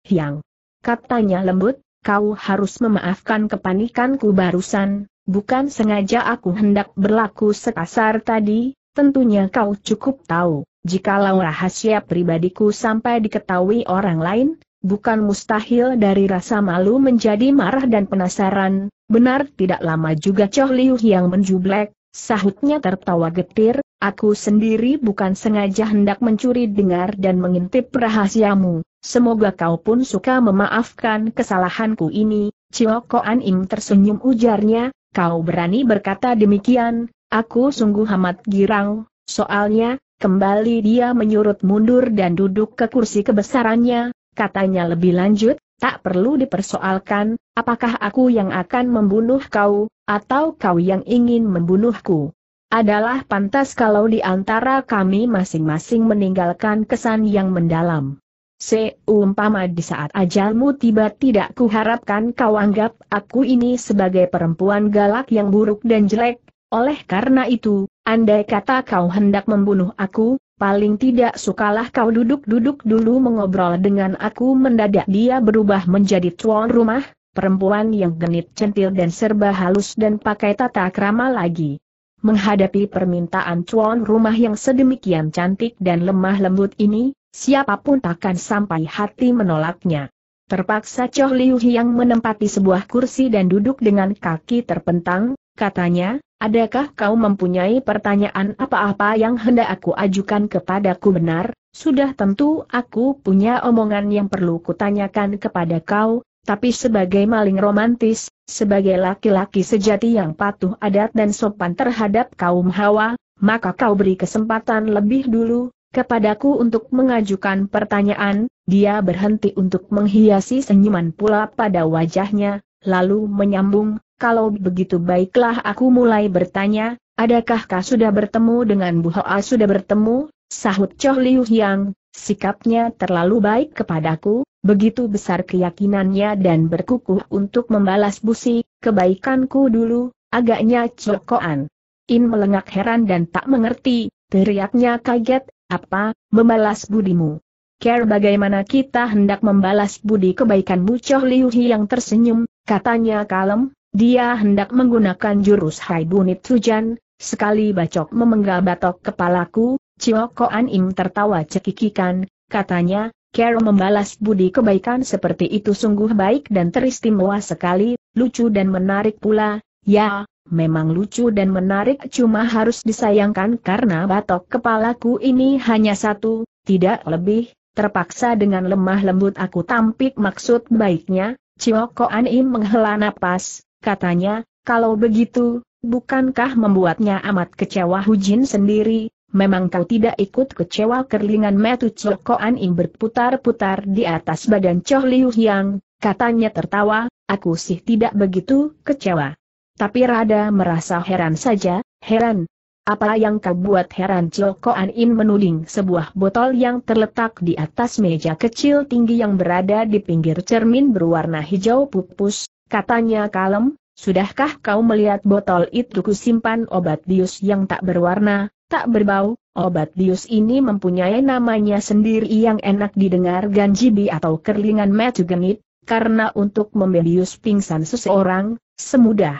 Hiang. Katanya lembut, "Kau harus memaafkan kepanikanku barusan, bukan sengaja aku hendak berlaku sekasar tadi. Tentunya kau cukup tahu, jikalau rahasia pribadiku sampai diketahui orang lain, bukan mustahil dari rasa malu menjadi marah dan penasaran." "Benar?" Tidak lama juga Choh Liu Hiang menjublek, sahutnya tertawa getir, "Aku sendiri bukan sengaja hendak mencuri, dengar dan mengintip rahasiamu, semoga kau pun suka memaafkan kesalahanku ini." Cio Koan Im tersenyum, ujarnya, "Kau berani berkata demikian? Aku sungguh amat girang, soalnya." Kembali dia menyurut mundur dan duduk ke kursi kebesarannya, katanya lebih lanjut, "Tak perlu dipersoalkan, apakah aku yang akan membunuh kau, atau kau yang ingin membunuhku? Adalah pantas kalau di antara kami masing-masing meninggalkan kesan yang mendalam. Seumpama di saat ajalmu tiba, tidak kuharapkan kau anggap aku ini sebagai perempuan galak yang buruk dan jelek. Oleh karena itu, andai kata kau hendak membunuh aku, paling tidak sukalah kau duduk-duduk dulu mengobrol dengan aku." Mendadak dia berubah menjadi tuan rumah, perempuan yang genit centil dan serba halus dan pakai tata krama lagi. Menghadapi permintaan tuan rumah yang sedemikian cantik dan lemah lembut ini, siapapun takkan sampai hati menolaknya. Terpaksa Choh Liu Hiang menempati sebuah kursi dan duduk dengan kaki terpentang, katanya, "Adakah kau mempunyai pertanyaan apa-apa yang hendak aku ajukan kepadaku?" "Benar, sudah tentu aku punya omongan yang perlu kutanyakan kepada kau, tapi sebagai maling romantis, sebagai laki-laki sejati yang patuh adat dan sopan terhadap kaum hawa, maka kau beri kesempatan lebih dulu kepadaku untuk mengajukan pertanyaan." Dia berhenti untuk menghiasi senyuman pula pada wajahnya, lalu menyambung, "Kalau begitu baiklah aku mulai bertanya, adakah kau sudah bertemu dengan Bu Hoa?" "Sudah bertemu," sahut Choh Liu Hiang, sikapnya terlalu baik kepadaku, begitu besar keyakinannya dan berkukuh untuk membalas busi kebaikanku dulu. Agaknya Cio Koan Im melengak heran dan tak mengerti, teriaknya kaget, "Apa, membalas budimu? Care bagaimana kita hendak membalas budi kebaikanmu?" Choh Liu Hiang tersenyum, katanya kalem, dia hendak menggunakan jurus Hai Bunit Hujan, sekali bacok memenggal batok kepalaku. Cio Koan Im tertawa cekikikan, katanya, Carol membalas budi kebaikan seperti itu sungguh baik dan teristimewa sekali, lucu dan menarik pula. Ya, memang lucu dan menarik, cuma harus disayangkan karena batok kepalaku ini hanya satu, tidak lebih. Terpaksa dengan lemah lembut aku tampik maksud baiknya. Cioko Anim menghela napas, katanya, kalau begitu, bukankah membuatnya amat kecewa Hujin sendiri? Memang kau tidak ikut kecewa? Kerlingan metu Cioko Anim berputar-putar di atas badan Cho Liu Yang, katanya tertawa, aku sih tidak begitu kecewa. Tapi rada merasa heran saja. Heran? Apa yang kau buat heran? Cioko Anim menuding sebuah botol yang terletak di atas meja kecil tinggi yang berada di pinggir cermin berwarna hijau pupus, katanya kalem, sudahkah kau melihat botol itu? Kusimpan obat bius yang tak berwarna, tak berbau. Obat bius ini mempunyai namanya sendiri yang enak didengar Ganjibi atau Kerlingan metu genit, karena untuk membius pingsan seseorang, semudah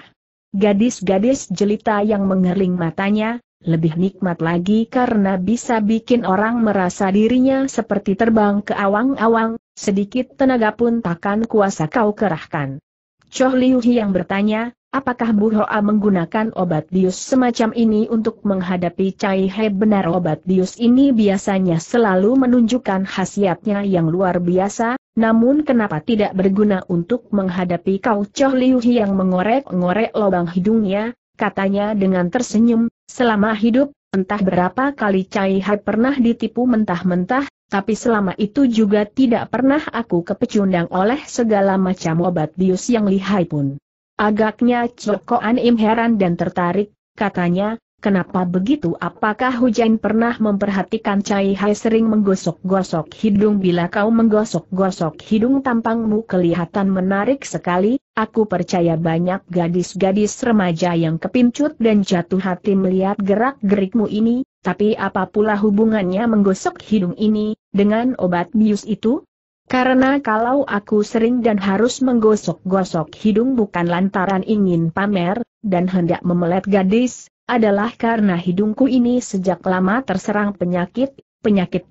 gadis-gadis jelita yang mengerling matanya, lebih nikmat lagi karena bisa bikin orang merasa dirinya seperti terbang ke awang-awang, sedikit tenaga pun takkan kuasa kau kerahkan. Cho Liu yang bertanya, apakah Bu Hoa menggunakan obat bius semacam ini untuk menghadapi Cai He? Benar, obat bius ini biasanya selalu menunjukkan khasiatnya yang luar biasa, namun kenapa tidak berguna untuk menghadapi kau? Cho Liu yang mengorek-ngorek lubang hidungnya, katanya dengan tersenyum, selama hidup, entah berapa kali Cai He pernah ditipu mentah-mentah, tapi selama itu juga tidak pernah aku kepecundang oleh segala macam obat bius yang lihai pun. Agaknya Cioko Anim heran dan tertarik, katanya, kenapa begitu? Apakah Hujan pernah memperhatikan Cai Hai sering menggosok-gosok hidung? Bila kau menggosok-gosok hidung tampangmu kelihatan menarik sekali, aku percaya banyak gadis-gadis remaja yang kepincut dan jatuh hati melihat gerak-gerikmu ini, tapi apa pula hubungannya menggosok hidung ini dengan obat bius itu? Karena kalau aku sering dan harus menggosok-gosok hidung bukan lantaran ingin pamer, dan hendak memelet gadis, adalah karena hidungku ini sejak lama terserang penyakit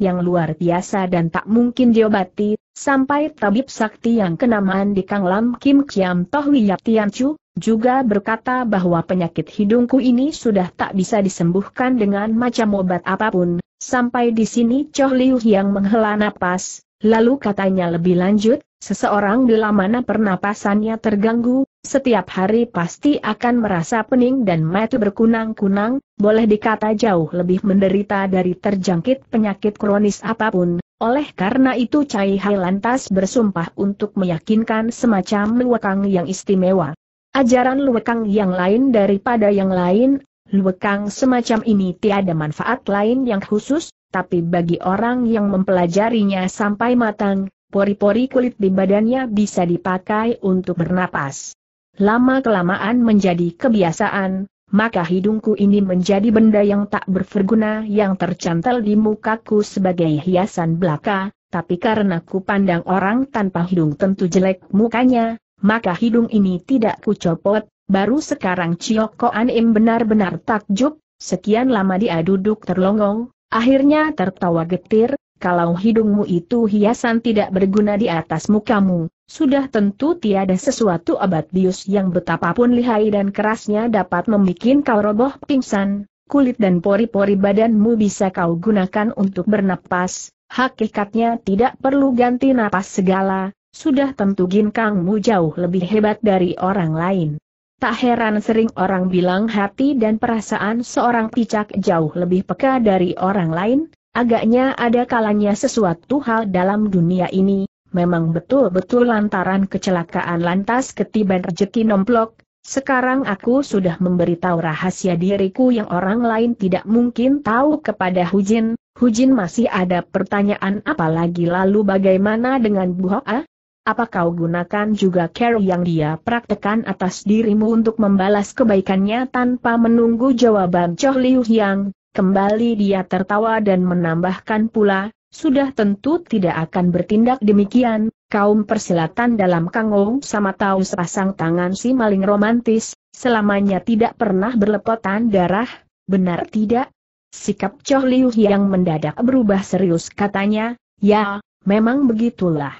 yang luar biasa dan tak mungkin diobati, sampai tabib sakti yang kenamaan di Kanglam Kim Kiam Toh Wiyap Tiancu, juga berkata bahwa penyakit hidungku ini sudah tak bisa disembuhkan dengan macam obat apapun. Sampai di sini Cho Liu yang menghela napas. Lalu katanya lebih lanjut, seseorang bila mana pernapasannya terganggu, setiap hari pasti akan merasa pening dan mata berkunang-kunang, boleh dikata jauh lebih menderita dari terjangkit penyakit kronis apapun. Oleh karena itu Cai Hai lantas bersumpah untuk meyakinkan semacam luwekang yang istimewa. Ajaran luwekang yang lain daripada yang lain, luwekang semacam ini tiada manfaat lain yang khusus. Tapi bagi orang yang mempelajarinya sampai matang, pori-pori kulit di badannya bisa dipakai untuk bernapas. Lama-kelamaan menjadi kebiasaan, maka hidungku ini menjadi benda yang tak berguna yang tercantel di mukaku sebagai hiasan belaka, tapi karena ku pandang orang tanpa hidung tentu jelek mukanya, maka hidung ini tidak ku copot. Baru sekarang Cioko Anim benar-benar takjub, sekian lama dia duduk terlongong. Akhirnya tertawa getir, kalau hidungmu itu hiasan tidak berguna di atas mukamu, sudah tentu tiada sesuatu obat bius yang betapapun lihai dan kerasnya dapat membuat kau roboh pingsan, kulit dan pori-pori badanmu bisa kau gunakan untuk bernapas, hakikatnya tidak perlu ganti napas segala, sudah tentu ginkangmu jauh lebih hebat dari orang lain. Tak heran sering orang bilang hati dan perasaan seorang picak jauh lebih peka dari orang lain, agaknya ada kalanya sesuatu hal dalam dunia ini, memang betul-betul lantaran kecelakaan lantas ketiban rejeki nomplok, sekarang aku sudah memberitahu rahasia diriku yang orang lain tidak mungkin tahu kepada Hujin. Hujin masih ada pertanyaan apa lagi? Lalu bagaimana dengan Bu Hoa? Apa kau gunakan juga care yang dia praktekkan atas dirimu untuk membalas kebaikannya? Tanpa menunggu jawaban Cho Liu Yang, kembali dia tertawa dan menambahkan pula, sudah tentu tidak akan bertindak demikian, kaum persilatan dalam Kangou sama tahu sepasang tangan si maling romantis, selamanya tidak pernah berlepotan darah, benar tidak? Sikap Cho Liu Yang mendadak berubah serius, katanya, ya, Memang begitulah.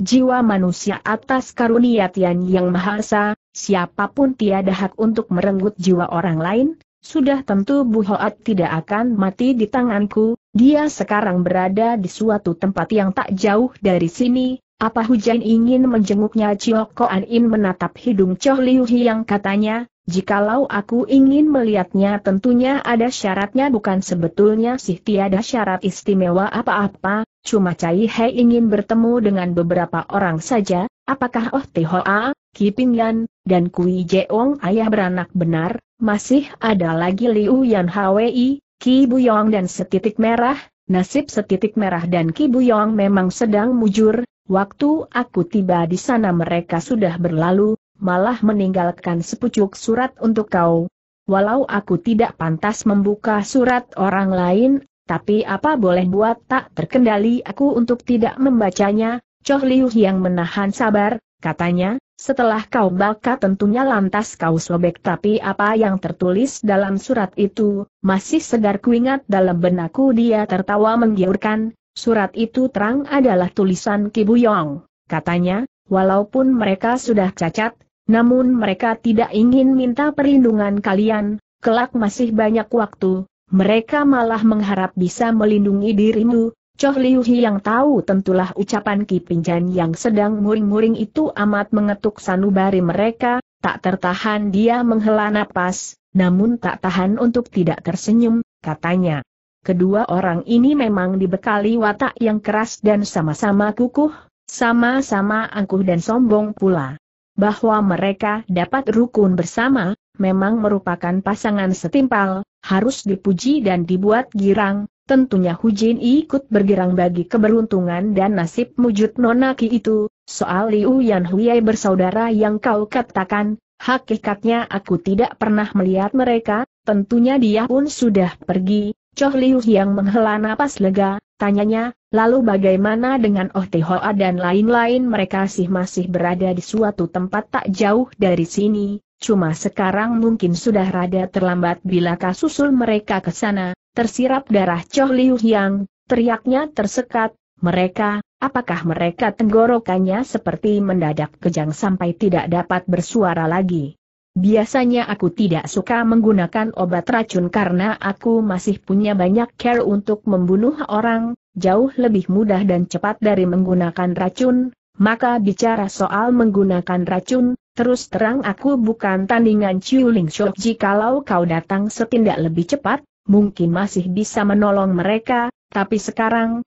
Jiwa manusia atas karunia Tian Yang Maha Esa, siapapun tiada hak untuk merenggut jiwa orang lain, sudah tentu Bu Hoat tidak akan mati di tanganku, dia sekarang berada di suatu tempat yang tak jauh dari sini, apa hujan ingin menjenguknya? Cio Koan In menatap hidung Cho Liu Hiang, katanya, jikalau aku ingin melihatnya tentunya ada syaratnya, bukan? Sebetulnya sih tiada syarat istimewa apa-apa. Cuma Cai He ingin bertemu dengan beberapa orang saja, apakah Oh Te Hoa, Ki Pingyan, dan Kui Jeong ayah beranak benar, masih ada lagi Liu Yan Hwi, Ki Buyong dan Setitik Merah. Nasib Setitik Merah dan Ki Buyong memang sedang mujur, waktu aku tiba di sana mereka sudah berlalu, malah meninggalkan sepucuk surat untuk kau. Walau aku tidak pantas membuka surat orang lain, tapi apa boleh buat, tak terkendali aku untuk tidak membacanya. Cho Liu yang menahan sabar, katanya, setelah kau baca tentunya lantas kau sobek, tapi apa yang tertulis dalam surat itu, masih segar kuingat dalam benakku. Dia tertawa menggiurkan, surat itu terang adalah tulisan Ki Buyong, katanya, walaupun mereka sudah cacat, namun mereka tidak ingin minta perlindungan kalian, kelak masih banyak waktu. Mereka malah mengharap bisa melindungi dirimu. Cho Liu yang tahu tentulah ucapan Ki Pingyan yang sedang muring-muring itu amat mengetuk sanubari mereka, tak tertahan dia menghela napas, namun tak tahan untuk tidak tersenyum, katanya. Kedua orang ini memang dibekali watak yang keras dan sama-sama kukuh, sama-sama angkuh dan sombong pula. Bahwa mereka dapat rukun bersama, memang merupakan pasangan setimpal, harus dipuji dan dibuat girang, tentunya Hujin ikut bergirang bagi keberuntungan dan nasib mujud nona Ki itu. Soal Liu Yan Hui bersaudara yang kau katakan, hakikatnya aku tidak pernah melihat mereka, tentunya dia pun sudah pergi. Cho Liu yang menghela napas lega, tanyanya, lalu bagaimana dengan Oh Te Hoa dan lain-lain? Mereka sih masih berada di suatu tempat tak jauh dari sini. Cuma sekarang mungkin sudah rada terlambat bila kasusul mereka ke sana. Tersirap darah Cho Liu Yang, teriaknya tersekat, mereka, apakah mereka? Tenggorokannya seperti mendadak kejang sampai tidak dapat bersuara lagi. Biasanya aku tidak suka menggunakan obat racun karena aku masih punya banyak care untuk membunuh orang, jauh lebih mudah dan cepat dari menggunakan racun. Maka bicara soal menggunakan racun, terus terang aku bukan tandingan Ciu Ling Shou. Jikalau kau datang setindak lebih cepat, mungkin masih bisa menolong mereka, tapi sekarang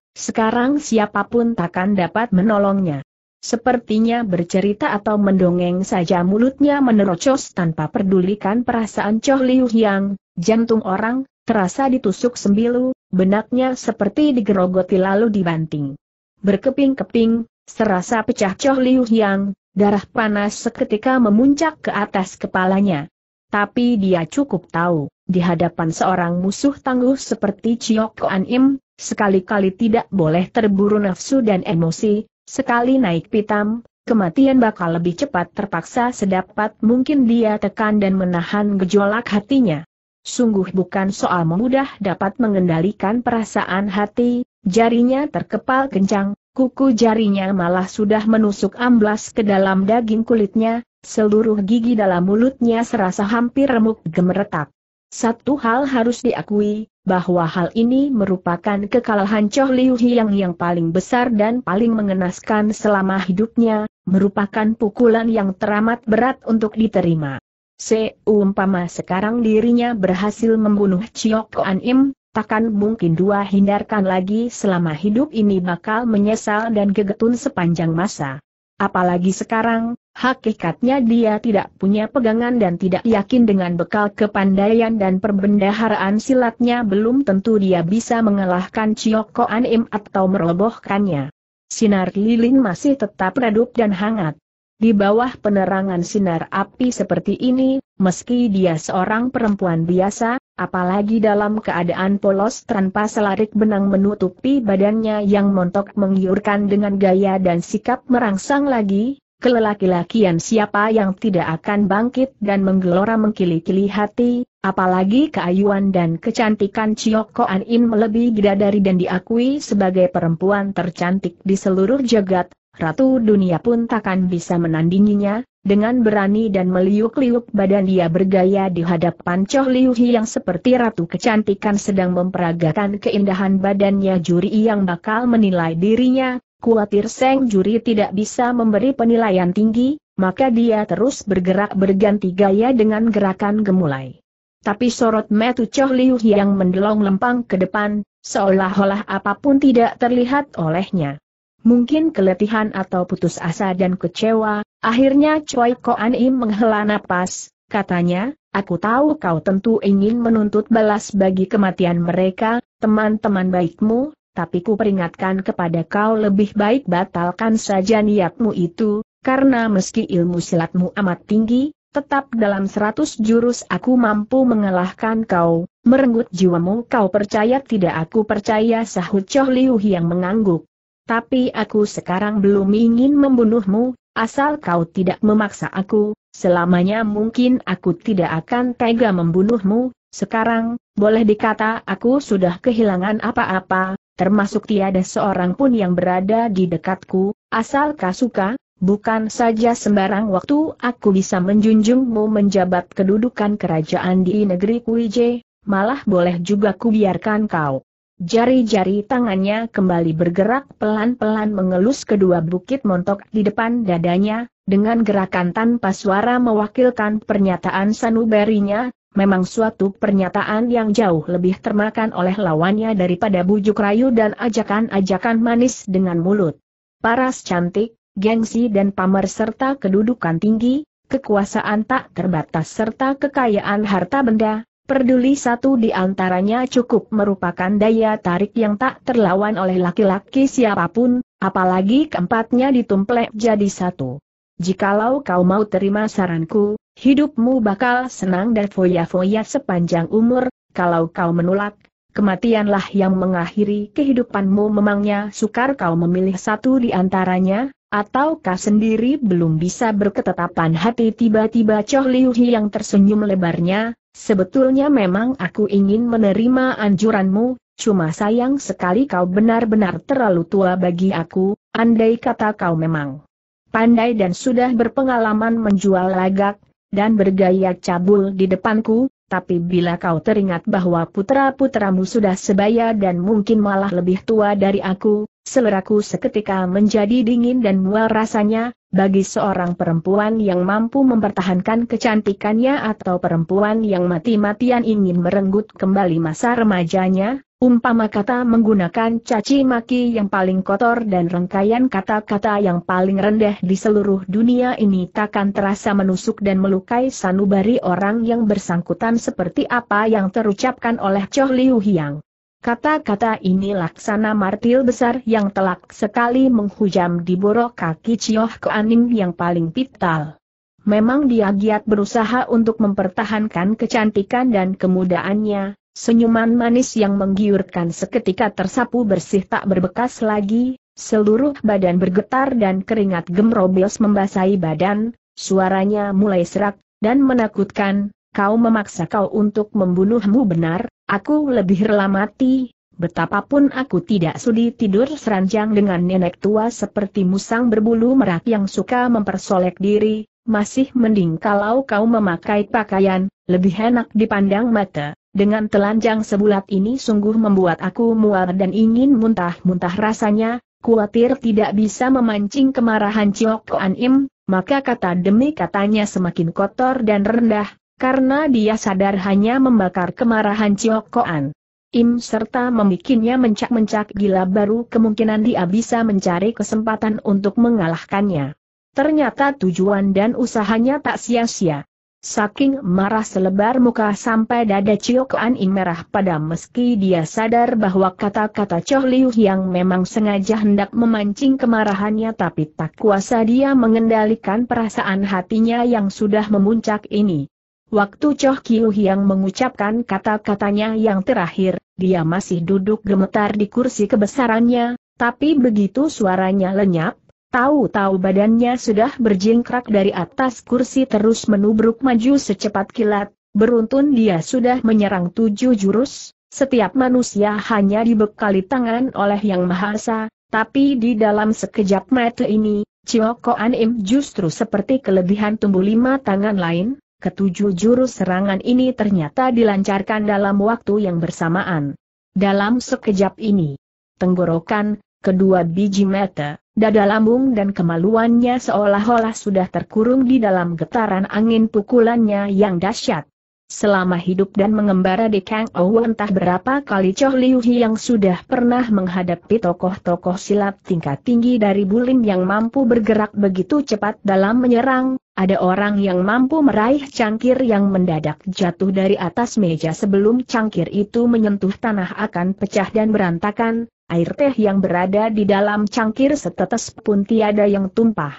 siapapun takkan dapat menolongnya. Sepertinya bercerita atau mendongeng saja mulutnya menerocos tanpa pedulikan perasaan Cho Liu Yang. Jantung orang terasa ditusuk sembilu, benaknya seperti digerogoti lalu dibanting berkeping-keping, serasa pecah. Cho Liu Yang, darah panas seketika memuncak ke atas kepalanya. Tapi dia cukup tahu, di hadapan seorang musuh tangguh seperti Cio Koan Im, sekali-kali tidak boleh terburu nafsu dan emosi, sekali naik pitam, kematian bakal lebih cepat. Terpaksa sedapat mungkin dia tekan dan menahan gejolak hatinya. Sungguh bukan soal mudah dapat mengendalikan perasaan hati, jarinya terkepal kencang. Kuku jarinya malah sudah menusuk amblas ke dalam daging kulitnya, seluruh gigi dalam mulutnya serasa hampir remuk gemeretak. Satu hal harus diakui, bahwa hal ini merupakan kekalahan Cho Liu yang paling besar dan paling mengenaskan selama hidupnya, merupakan pukulan yang teramat berat untuk diterima. Seumpama sekarang dirinya berhasil membunuh Cio Koan Im, takkan mungkin dua hindarkan lagi selama hidup ini, bakal menyesal dan gegetun sepanjang masa. Apalagi sekarang, hakikatnya dia tidak punya pegangan dan tidak yakin dengan bekal kepandaian dan perbendaharaan silatnya belum tentu dia bisa mengalahkan Cio Koan Im atau merobohkannya. Sinar lilin masih tetap redup dan hangat. Di bawah penerangan sinar api seperti ini, meski dia seorang perempuan biasa, apalagi dalam keadaan polos tanpa selarik benang menutupi badannya yang montok menggiurkan dengan gaya dan sikap merangsang lagi, kelelaki-lakian siapa yang tidak akan bangkit dan menggelora mengkili-kili hati, apalagi keayuan dan kecantikan Cioko An In melebihi bidadari dan diakui sebagai perempuan tercantik di seluruh jagat, ratu dunia pun takkan bisa menandinginya. Dengan berani dan meliuk-liuk badan dia bergaya di hadapan Cho Liu Hi yang seperti ratu kecantikan sedang memperagakan keindahan badannya. Juri yang bakal menilai dirinya, khawatir sang juri tidak bisa memberi penilaian tinggi, maka dia terus bergerak berganti gaya dengan gerakan gemulai. Tapi sorot mata Cho Liu Hi yang mendelong lempang ke depan, seolah-olah apapun tidak terlihat olehnya. Mungkin keletihan atau putus asa dan kecewa, akhirnya Choi Ko An Im menghela napas, katanya, aku tahu kau tentu ingin menuntut balas bagi kematian mereka, teman-teman baikmu, tapi ku peringatkan kepada kau lebih baik batalkan saja niatmu itu, karena meski ilmu silatmu amat tinggi, tetap dalam 100 jurus aku mampu mengalahkan kau, merenggut jiwamu. Kau percaya tidak? Aku percaya, sahut Cho Liu Hi yang mengangguk. Tapi aku sekarang belum ingin membunuhmu, asal kau tidak memaksa aku, selamanya mungkin aku tidak akan tega membunuhmu. Sekarang, boleh dikata aku sudah kehilangan apa-apa, termasuk tiada seorang pun yang berada di dekatku, asal kau suka, bukan saja sembarang waktu aku bisa menjunjungmu menjabat kedudukan kerajaan di negeri Kuije, malah boleh juga kubiarkan kau. Jari-jari tangannya kembali bergerak pelan-pelan mengelus kedua bukit montok di depan dadanya, dengan gerakan tanpa suara mewakilkan pernyataan sanubarinya, memang suatu pernyataan yang jauh lebih termakan oleh lawannya daripada bujuk rayu dan ajakan-ajakan manis dengan mulut. Paras cantik, gengsi dan pamer serta kedudukan tinggi, kekuasaan tak terbatas serta kekayaan harta benda, peduli satu di antaranya cukup merupakan daya tarik yang tak terlawan oleh laki-laki siapapun, apalagi keempatnya ditumplek jadi satu. Jikalau kau mau terima saranku, hidupmu bakal senang dan foya-foya sepanjang umur, kalau kau menolak, kematianlah yang mengakhiri kehidupanmu. Memangnya sukar kau memilih satu di antaranya? Atau kau sendiri belum bisa berketetapan hati? Tiba-tiba Cho Liu Hi yang tersenyum lebarnya, sebetulnya memang aku ingin menerima anjuranmu, cuma sayang sekali kau benar-benar terlalu tua bagi aku, andai kata kau memang pandai dan sudah berpengalaman menjual lagak, dan bergaya cabul di depanku, tapi bila kau teringat bahwa putra-putramu sudah sebaya dan mungkin malah lebih tua dari aku, seleraku seketika menjadi dingin dan mual rasanya. Bagi seorang perempuan yang mampu mempertahankan kecantikannya atau perempuan yang mati-matian ingin merenggut kembali masa remajanya, umpama kata menggunakan caci maki yang paling kotor dan rangkaian kata-kata yang paling rendah di seluruh dunia ini takkan terasa menusuk dan melukai sanubari orang yang bersangkutan seperti apa yang terucapkan oleh Cho Liu Hiang. Kata-kata ini laksana martil besar yang telak sekali menghujam di borok kaki Ciyoh Ko An Im yang paling vital. Memang dia giat berusaha untuk mempertahankan kecantikan dan kemudaannya, senyuman manis yang menggiurkan seketika tersapu bersih tak berbekas lagi, seluruh badan bergetar dan keringat gemrobios membasahi badan, suaranya mulai serak dan menakutkan. Kau memaksa kau untuk membunuhmu, benar? Aku lebih rela mati, betapapun aku tidak sudi tidur seranjang dengan nenek tua seperti musang berbulu merak yang suka mempersolek diri, masih mending kalau kau memakai pakaian, lebih enak dipandang mata. Dengan telanjang sebulat ini sungguh membuat aku mual dan ingin muntah-muntah rasanya, khawatir tidak bisa memancing kemarahan Ciyoh Ko An Im, maka kata demi katanya semakin kotor dan rendah. Karena dia sadar hanya membakar kemarahan Ciyoh Ko An Im serta membikinnya mencak-mencak gila, baru kemungkinan dia bisa mencari kesempatan untuk mengalahkannya. Ternyata tujuan dan usahanya tak sia-sia. Saking marah selebar muka sampai dada Ciyoh Ko An Im merah pada, meski dia sadar bahwa kata-kata Cho Liu yang memang sengaja hendak memancing kemarahannya, tapi tak kuasa dia mengendalikan perasaan hatinya yang sudah memuncak ini. Waktu Cho Liu Hiang mengucapkan kata-katanya yang terakhir, dia masih duduk gemetar di kursi kebesarannya, tapi begitu suaranya lenyap, Tahu-tahu badannya sudah berjingkrak dari atas kursi terus menubruk maju secepat kilat, beruntun dia sudah menyerang 7 jurus, setiap manusia hanya dibekali tangan oleh Yang Maha Esa, tapi di dalam sekejap mata ini, Cioko Anim justru seperti kelebihan tumbuh 5 tangan lain, ke-7 jurus serangan ini ternyata dilancarkan dalam waktu yang bersamaan. Dalam sekejap ini, tenggorokan, kedua biji mata, dada lambung dan kemaluannya seolah-olah sudah terkurung di dalam getaran angin pukulannya yang dahsyat. Selama hidup dan mengembara di Kang Ou entah berapa kali Cho Liu Hi yang sudah pernah menghadapi tokoh-tokoh silat tingkat tinggi dari Bulim yang mampu bergerak begitu cepat dalam menyerang, ada orang yang mampu meraih cangkir yang mendadak jatuh dari atas meja sebelum cangkir itu menyentuh tanah akan pecah dan berantakan. Air teh yang berada di dalam cangkir setetes pun tiada yang tumpah.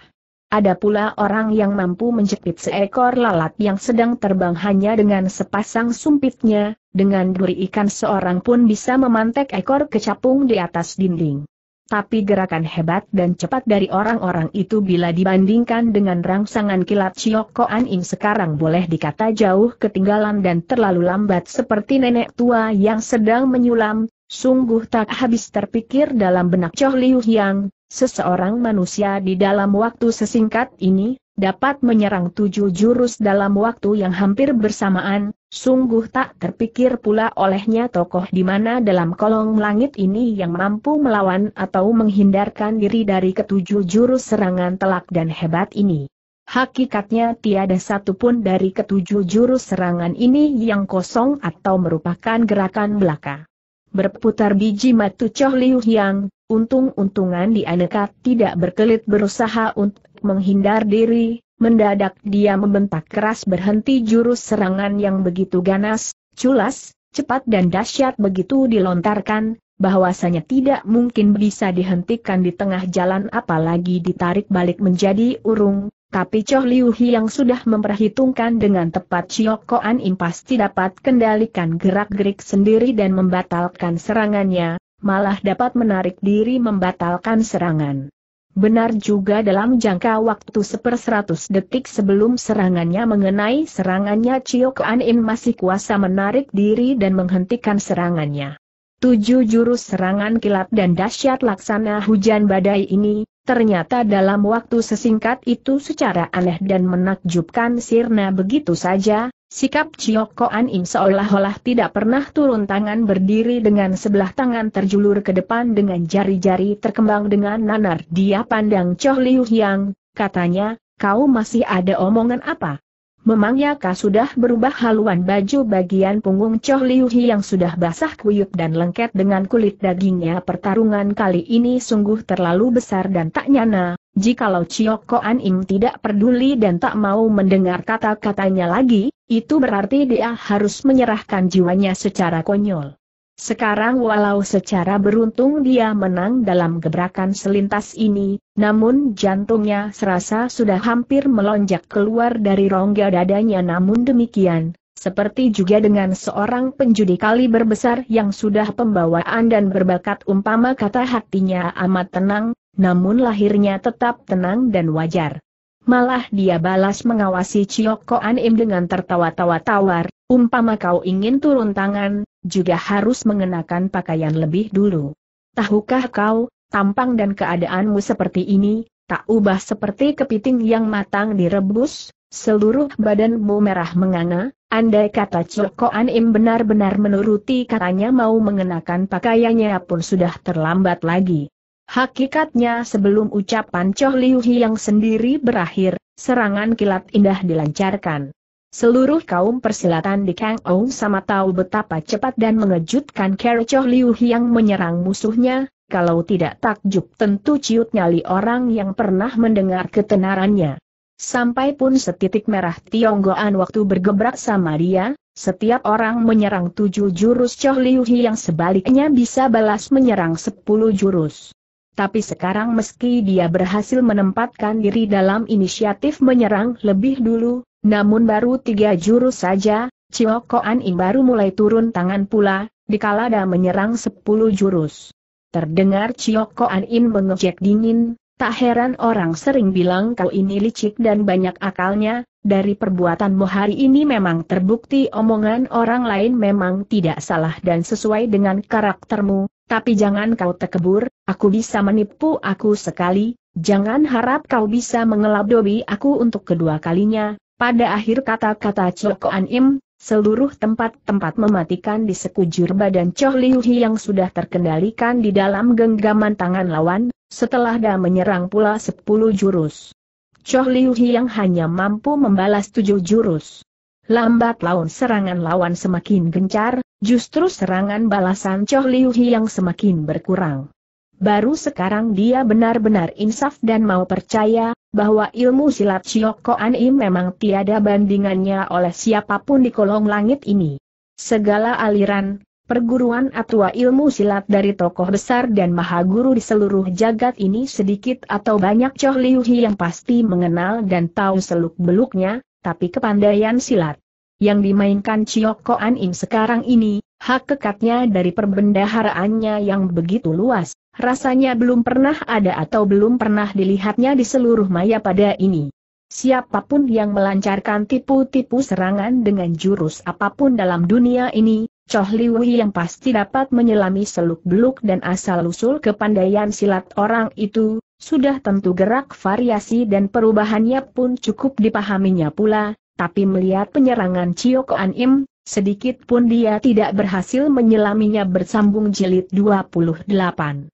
Ada pula orang yang mampu menjepit seekor lalat yang sedang terbang hanya dengan sepasang sumpitnya, dengan duri ikan seorang pun bisa memantek ekor kecapung di atas dinding. Tapi gerakan hebat dan cepat dari orang-orang itu bila dibandingkan dengan rangsangan kilat Cioko Anim sekarang boleh dikata jauh ketinggalan dan terlalu lambat seperti nenek tua yang sedang menyulam. Sungguh tak habis terpikir dalam benak Cho Liu Yang, seseorang manusia di dalam waktu sesingkat ini, dapat menyerang 7 jurus dalam waktu yang hampir bersamaan, sungguh tak terpikir pula olehnya tokoh di mana dalam kolong langit ini yang mampu melawan atau menghindarkan diri dari ke-7 jurus serangan telak dan hebat ini. Hakikatnya tiada satupun dari ke-7 jurus serangan ini yang kosong atau merupakan gerakan belaka. Berputar biji mata Cho Liu Yang, untung-untungan dia nekat tidak berkelit berusaha untuk menghindar diri, mendadak dia membentak keras berhenti jurus serangan yang begitu ganas, culas, cepat dan dahsyat begitu dilontarkan, bahwasanya tidak mungkin bisa dihentikan di tengah jalan apalagi ditarik balik menjadi urung, tapi Cho Liu Yang sudah memperhitungkan dengan tepat Cioko Anim pasti dapat kendalikan gerak-gerik sendiri dan membatalkan serangannya, malah dapat menarik diri membatalkan serangan. Benar juga dalam jangka waktu 1/100 detik sebelum serangannya mengenai serangannya Cioko Anim masih kuasa menarik diri dan menghentikan serangannya. 7 jurus serangan kilat dan dahsyat laksana hujan badai ini, ternyata dalam waktu sesingkat itu secara aneh dan menakjubkan sirna begitu saja, sikap Cioko Anim seolah-olah tidak pernah turun tangan berdiri dengan sebelah tangan terjulur ke depan dengan jari-jari terkembang dengan nanar dia pandang Cho Liu Yang, katanya, kau masih ada omongan apa? Memangnya kau sudah berubah haluan baju bagian punggung Cho Liu Hi yang sudah basah kuyup dan lengket dengan kulit dagingnya pertarungan kali ini sungguh terlalu besar dan tak nyana, jikalau Cioko Anim tidak peduli dan tak mau mendengar kata-katanya lagi, itu berarti dia harus menyerahkan jiwanya secara konyol. Sekarang walau secara beruntung dia menang dalam gebrakan selintas ini, namun jantungnya serasa sudah hampir melonjak keluar dari rongga dadanya namun demikian, seperti juga dengan seorang penjudi kali berbesar yang sudah pembawaan dan berbakat umpama kata hatinya amat tenang, namun lahirnya tetap tenang dan wajar. Malah dia balas mengawasi Cioko Anim dengan tertawa-tawa tawar, umpama kau ingin turun tangan, juga harus mengenakan pakaian lebih dulu. Tahukah kau, tampang dan keadaanmu seperti ini, tak ubah seperti kepiting yang matang direbus, seluruh badanmu merah menganga, andai kata Cioko Anim benar-benar menuruti katanya mau mengenakan pakaiannya pun sudah terlambat lagi. Hakikatnya sebelum ucapan Cho Liu Hi yang sendiri berakhir, serangan kilat indah dilancarkan. Seluruh kaum persilatan di Kang Ou sama tahu betapa cepat dan mengejutkan cara Cho Liu yang menyerang musuhnya, kalau tidak takjub tentu ciut nyali orang yang pernah mendengar ketenarannya. Sampai pun setitik merah Tionggoan waktu bergebrak sama dia, setiap orang menyerang 7 jurus Cho Liu yang sebaliknya bisa balas menyerang 10 jurus. Tapi sekarang meski dia berhasil menempatkan diri dalam inisiatif menyerang lebih dulu, namun baru 3 jurus saja, Cioko Anim baru mulai turun tangan pula, dikala dia menyerang 10 jurus. Terdengar Cioko Anim mengejek dingin, Tak heran orang sering bilang kau ini licik dan banyak akalnya, dari perbuatanmu hari ini memang terbukti omongan orang lain memang tidak salah dan sesuai dengan karaktermu, tapi jangan kau tekebur, aku bisa menipu aku sekali, jangan harap kau bisa mengelabui aku untuk kedua kalinya. Pada akhir kata-kata Chok An Im, seluruh tempat-tempat mematikan di sekujur badan Cho Liu Hi yang sudah terkendalikan di dalam genggaman tangan lawan, setelah dia menyerang pula 10 jurus. Cho Liu Hi yang hanya mampu membalas 7 jurus. Lambat laun serangan lawan semakin gencar, justru serangan balasan Cho Liu Hi yang semakin berkurang. Baru sekarang dia benar-benar insaf dan mau percaya bahwa ilmu silat Chok An Im memang tiada bandingannya oleh siapapun di kolong langit ini. Segala aliran, perguruan atau ilmu silat dari tokoh besar dan mahaguru di seluruh jagat ini sedikit atau banyak Cho Liu Hi yang pasti mengenal dan tahu seluk-beluknya, tapi kepandaian silat yang dimainkan Chok An Im sekarang ini, hak kekatnya dari perbendaharaannya yang begitu luas, rasanya belum pernah ada atau belum pernah dilihatnya di seluruh maya pada ini. Siapapun yang melancarkan tipu-tipu serangan dengan jurus apapun dalam dunia ini, Cho Liu Hi yang pasti dapat menyelami seluk-beluk dan asal-usul kepandaian silat orang itu, sudah tentu gerak variasi dan perubahannya pun cukup dipahaminya pula, tapi melihat penyerangan Chok An Im, sedikit pun dia tidak berhasil menyelaminya bersambung jilid 28.